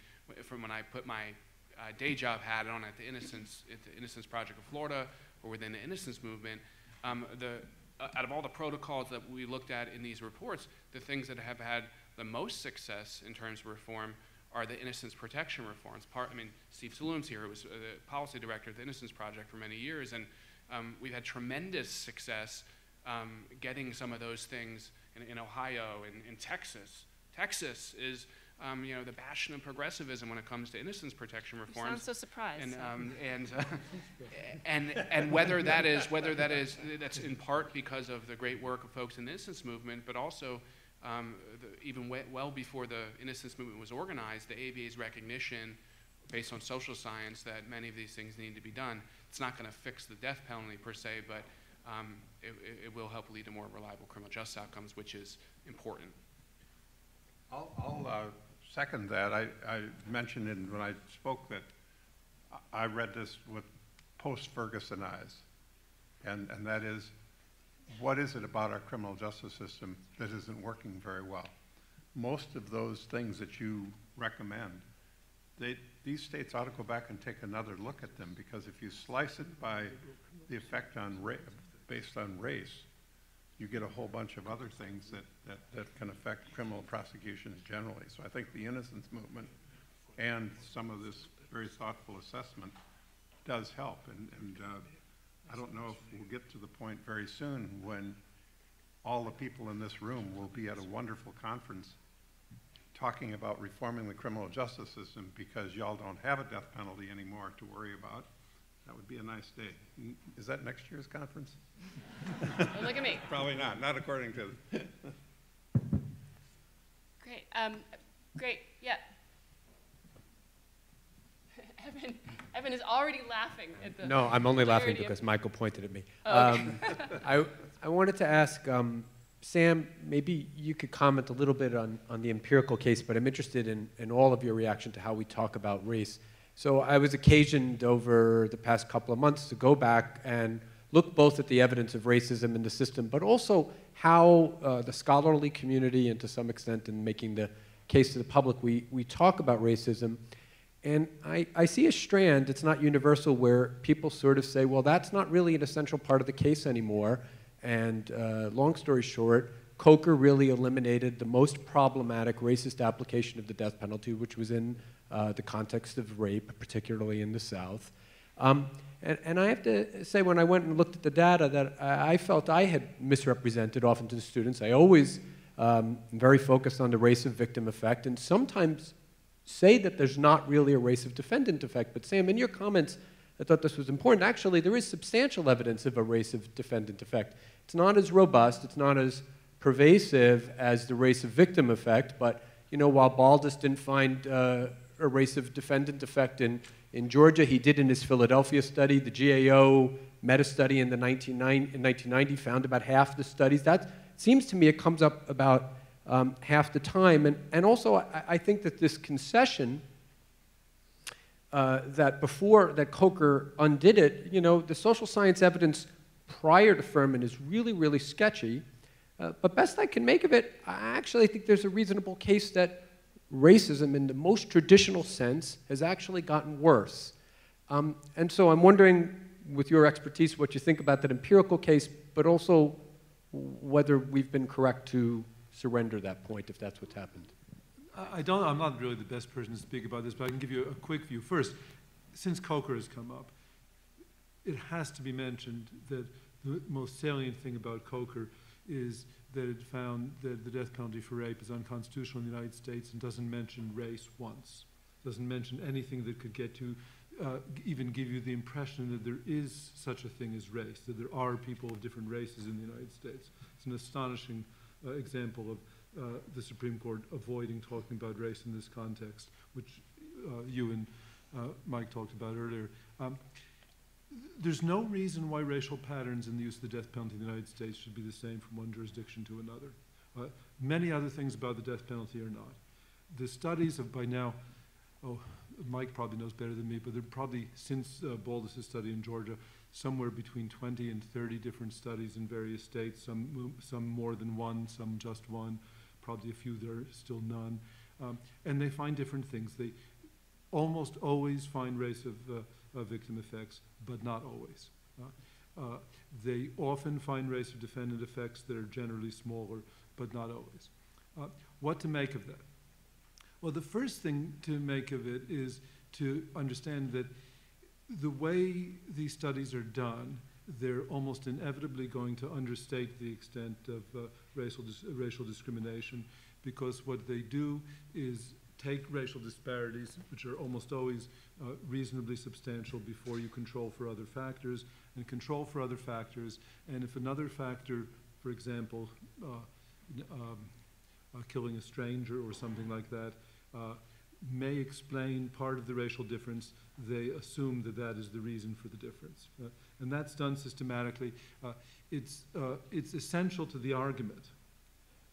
from when I put my Uh, day job hat on at the Innocence, at the Innocence Project of Florida, or within the Innocence Movement, um, the, uh, out of all the protocols that we looked at in these reports, the things that have had the most success in terms of reform are the innocence protection reforms. Part, I mean, Steve Saloom's here, who was uh, the policy director of the Innocence Project for many years, and um, we've had tremendous success um, getting some of those things in, in Ohio and in, in Texas. Texas is Um, you know, the bastion of progressivism when it comes to innocence protection reforms. You sound so surprised. And um, and, uh, and and whether that is whether that is that's in part because of the great work of folks in the innocence movement, but also um, the, even we, well before the innocence movement was organized, the A B A's recognition, based on social science, that many of these things need to be done. It's not going to fix the death penalty per se, but um, it, it will help lead to more reliable criminal justice outcomes, which is important. I'll. I'll uh, Second that, I, I mentioned in, when I spoke that I read this with post-Ferguson eyes, and, and that is, what is it about our criminal justice system that isn't working very well? Most of those things that you recommend, they, these states ought to go back and take another look at them, because if you slice it by the effect on ra based on race, you get a whole bunch of other things that, that, that can affect criminal prosecutions generally. So I think the innocence movement and some of this very thoughtful assessment does help. And, and uh, I don't know if we'll get to the point very soon when all the people in this room will be at a wonderful conference talking about reforming the criminal justice system because y'all don't have a death penalty anymore to worry about. That would be a nice day. Is that next year's conference? Don't look at me. Probably not. Not according to them. Great. Um, great. Yeah. Evan, Evan is already laughing at the. No, I'm only laughing because Michael pointed at me. Oh, okay. um, I I wanted to ask um, Sam. Maybe you could comment a little bit on on the empirical case, but I'm interested in in all of your reaction to how we talk about race. So I was occasioned over the past couple of months to go back and look both at the evidence of racism in the system, but also how uh, the scholarly community, and to some extent in making the case to the public, we, we talk about racism. And I, I see a strand, it's not universal, where people sort of say, well, that's not really an essential part of the case anymore. And uh, long story short, Coker really eliminated the most problematic racist application of the death penalty, which was in Uh, the context of rape, particularly in the South. Um, and, and I have to say, when I went and looked at the data, that I, I felt I had misrepresented often to the students. I always um, am very focused on the race of victim effect, and sometimes say that there's not really a race of defendant effect. But Sam, in your comments, I thought this was important. Actually, there is substantial evidence of a race of defendant effect. It's not as robust, it's not as pervasive as the race of victim effect, but you know, while Baldus didn't find uh, a race of defendant effect in, in Georgia. He did in his Philadelphia study. The G A O meta-study in, the nineteen ninety found about half the studies. That seems to me it comes up about um, half the time. And, and also, I, I think that this concession uh, that before that Coker undid it, you know, the social science evidence prior to Furman is really, really sketchy. Uh, but best I can make of it, I actually think there's a reasonable case that racism in the most traditional sense has actually gotten worse. Um, and so I'm wondering, with your expertise, what you think about that empirical case, but also whether we've been correct to surrender that point, if that's what's happened. I don't, I'm not really the best person to speak about this, but I can give you a quick view. First, since Coker has come up, it has to be mentioned that the most salient thing about Coker is that it found that the death penalty for rape is unconstitutional in the United States and doesn't mention race once. Doesn't mention anything that could get you, uh, even give you the impression that there is such a thing as race, that there are people of different races in the United States. It's an astonishing uh, example of uh, the Supreme Court avoiding talking about race in this context, which uh, you and uh, Mike talked about earlier. Um, There's no reason why racial patterns in the use of the death penalty in the United States should be the same from one jurisdiction to another. Uh, many other things about the death penalty are not. The studies of by now, oh, Mike probably knows better than me, but there are probably, since uh, Baldus' study in Georgia, somewhere between twenty and thirty different studies in various states, some, some more than one, some just one, probably a few there are still none. Um, and they find different things. They almost always find race of uh, Uh, victim effects, but not always. Uh, uh, they often find race of defendant effects that are generally smaller, but not always. Uh, what to make of that? Well, the first thing to make of it is to understand that the way these studies are done, they're almost inevitably going to understate the extent of uh, racial, dis racial discrimination, because what they do is take racial disparities, which are almost always uh, reasonably substantial, before you control for other factors, and control for other factors. And if another factor, for example, uh, um, uh, killing a stranger or something like that, uh, may explain part of the racial difference, they assume that that is the reason for the difference. Uh, and that's done systematically. Uh, it's, uh, it's essential to the argument,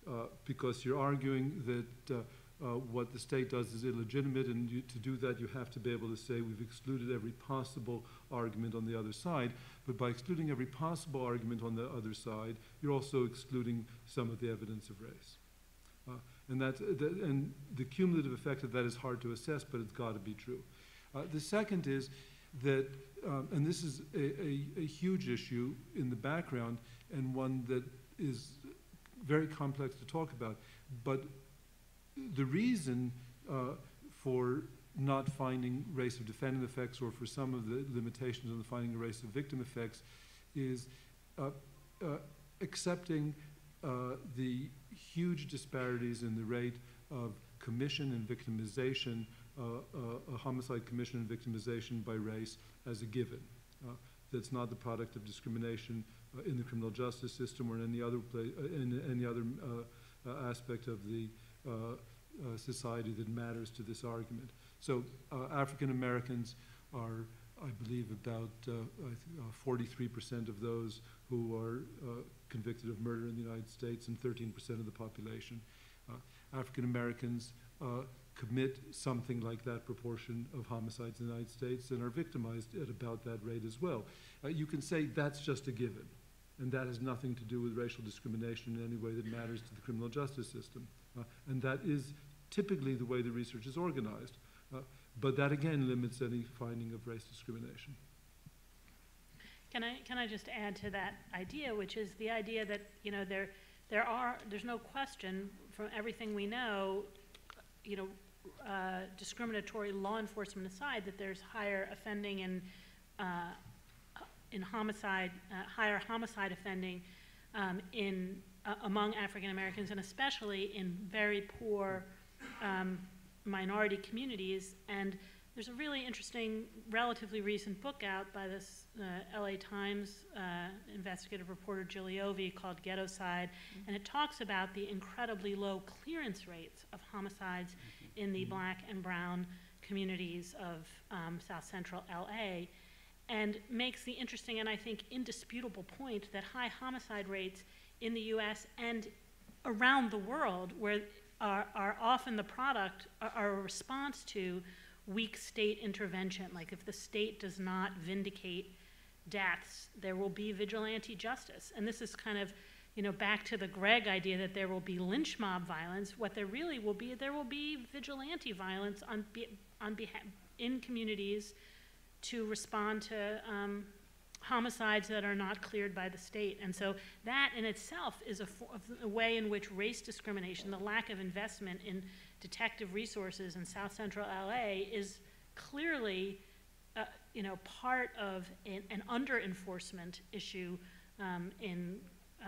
uh, because you're arguing that uh, Uh, what the state does is illegitimate, and you, to do that you have to be able to say we've excluded every possible argument on the other side. But by excluding every possible argument on the other side, you're also excluding some of the evidence of race. Uh, and, that's, uh, th and the cumulative effect of that is hard to assess, but it's got to be true. Uh, the second is that, um, and this is a, a, a huge issue in the background and one that is very complex to talk about, but the reason uh, for not finding race of defendant effects, or for some of the limitations on the finding of race of victim effects, is uh, uh, accepting uh, the huge disparities in the rate of commission and victimization, uh, uh, a homicide commission and victimization by race, as a given. Uh, that's not the product of discrimination uh, in the criminal justice system or in any other, pla uh, in any other uh, uh, aspect of the Uh, uh, society that matters to this argument. So uh, African Americans are, I believe, about forty-three percent uh, of those who are uh, convicted of murder in the United States, and thirteen percent of the population. Uh, African Americans uh, commit something like that proportion of homicides in the United States and are victimized at about that rate as well. Uh, you can say that's just a given, and that has nothing to do with racial discrimination in any way that matters to the criminal justice system. Uh, and that is typically the way the research is organized. Uh, but that, again, limits any finding of race discrimination. Can I, can I just add to that idea, which is the idea that, you know, there, there are, there's no question from everything we know, you know, uh, discriminatory law enforcement aside, that there's higher offending in, uh, in homicide, uh, higher homicide offending um, in Uh, among African Americans, and especially in very poor um, minority communities. And there's a really interesting, relatively recent book out by this uh, L A Times uh, investigative reporter Gigliovi called Ghettocide, mm-hmm. and it talks about the incredibly low clearance rates of homicides mm-hmm. in the mm-hmm. black and brown communities of um, South Central L A, and makes the interesting and I think indisputable point that high homicide rates in the U S and around the world where are, are often the product, are, are a response to weak state intervention. Like if the state does not vindicate deaths, there will be vigilante justice. And this is kind of, you know, back to the Gregg idea that there will be lynch mob violence. What there really will be, there will be vigilante violence on, be, on behalf, in communities to respond to um, homicides that are not cleared by the state. And so that in itself is a, a way in which race discrimination, the lack of investment in detective resources in South Central L A, is clearly uh, you know, part of an, an under-enforcement issue um, in, uh,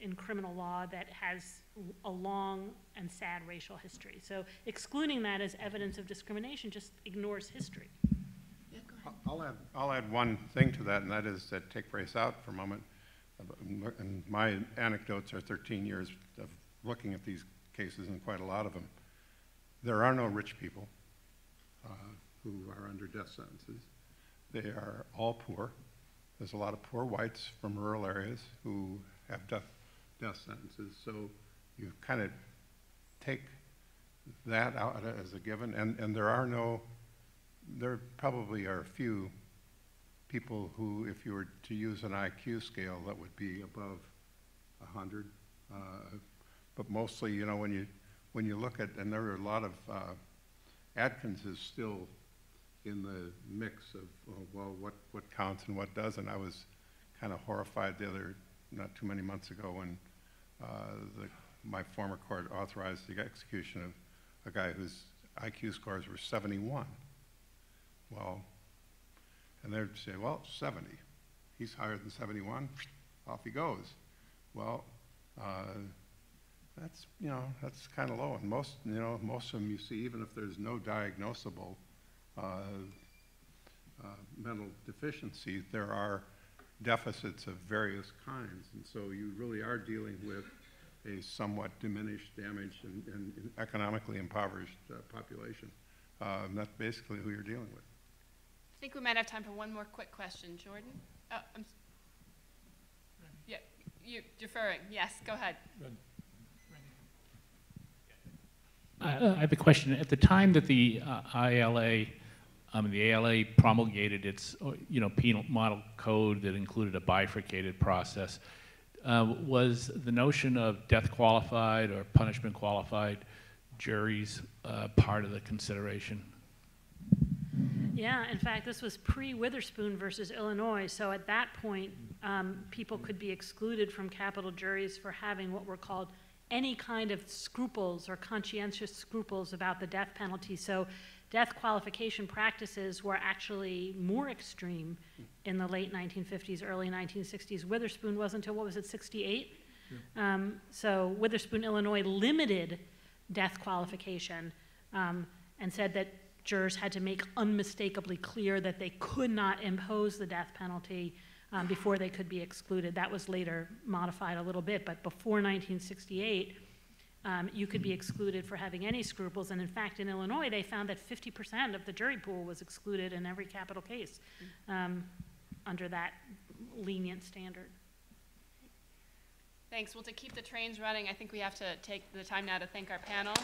in criminal law that has a long and sad racial history. So excluding that as evidence of discrimination just ignores history. Yeah, go ahead. I'll add, I'll add one thing to that, and that is to take race out for a moment. And my anecdotes are thirteen years of looking at these cases, and quite a lot of them. There are no rich people uh, who are under death sentences. They are all poor. There's a lot of poor whites from rural areas who have death, death sentences. So you kind of take that out as a given. And, and there are no, there probably are few people who, if you were to use an I Q scale, that would be above one hundred. Uh, but mostly, you know, when you, when you look at, and there are a lot of, uh, Atkins is still in the mix of, oh, well, what, what counts and what doesn't. I was kind of horrified the other, not too many months ago, when uh, the, my former court authorized the execution of a guy whose I Q scores were seventy-one. Well, and they'd say, well, seventy. He's higher than seventy-one, off he goes. Well, uh, that's, you know, that's kind of low. And most, you know, most of them you see, even if there's no diagnosable uh, uh, mental deficiency, there are deficits of various kinds. And so you really are dealing with a somewhat diminished, damaged, and, and economically impoverished uh, population. Uh, and that's basically who you're dealing with. I think we might have time for one more quick question. Jordan? Oh, I'm s yeah, you're deferring. Yes, go ahead. Uh, I have a question. At the time that the uh, I L A, um, the A L A promulgated its, you know, penal model code that included a bifurcated process, uh, was the notion of death qualified or punishment qualified juries uh, part of the consideration? Yeah, in fact, this was pre-Witherspoon versus Illinois, so at that point, um, people could be excluded from capital juries for having what were called any kind of scruples or conscientious scruples about the death penalty. So death qualification practices were actually more extreme in the late nineteen fifties, early nineteen sixties. Witherspoon wasn't until, what was it, sixty-eight? Yeah. Um, so Witherspoon, Illinois limited death qualification um, and said that jurors had to make unmistakably clear that they could not impose the death penalty Um, before they could be excluded. That was later modified a little bit, but before nineteen sixty-eight, um, you could be excluded for having any scruples. And in fact, in Illinois, they found that fifty percent of the jury pool was excluded in every capital case um, under that lenient standard. Thanks. Well, to keep the trains running, I think we have to take the time now to thank our panel.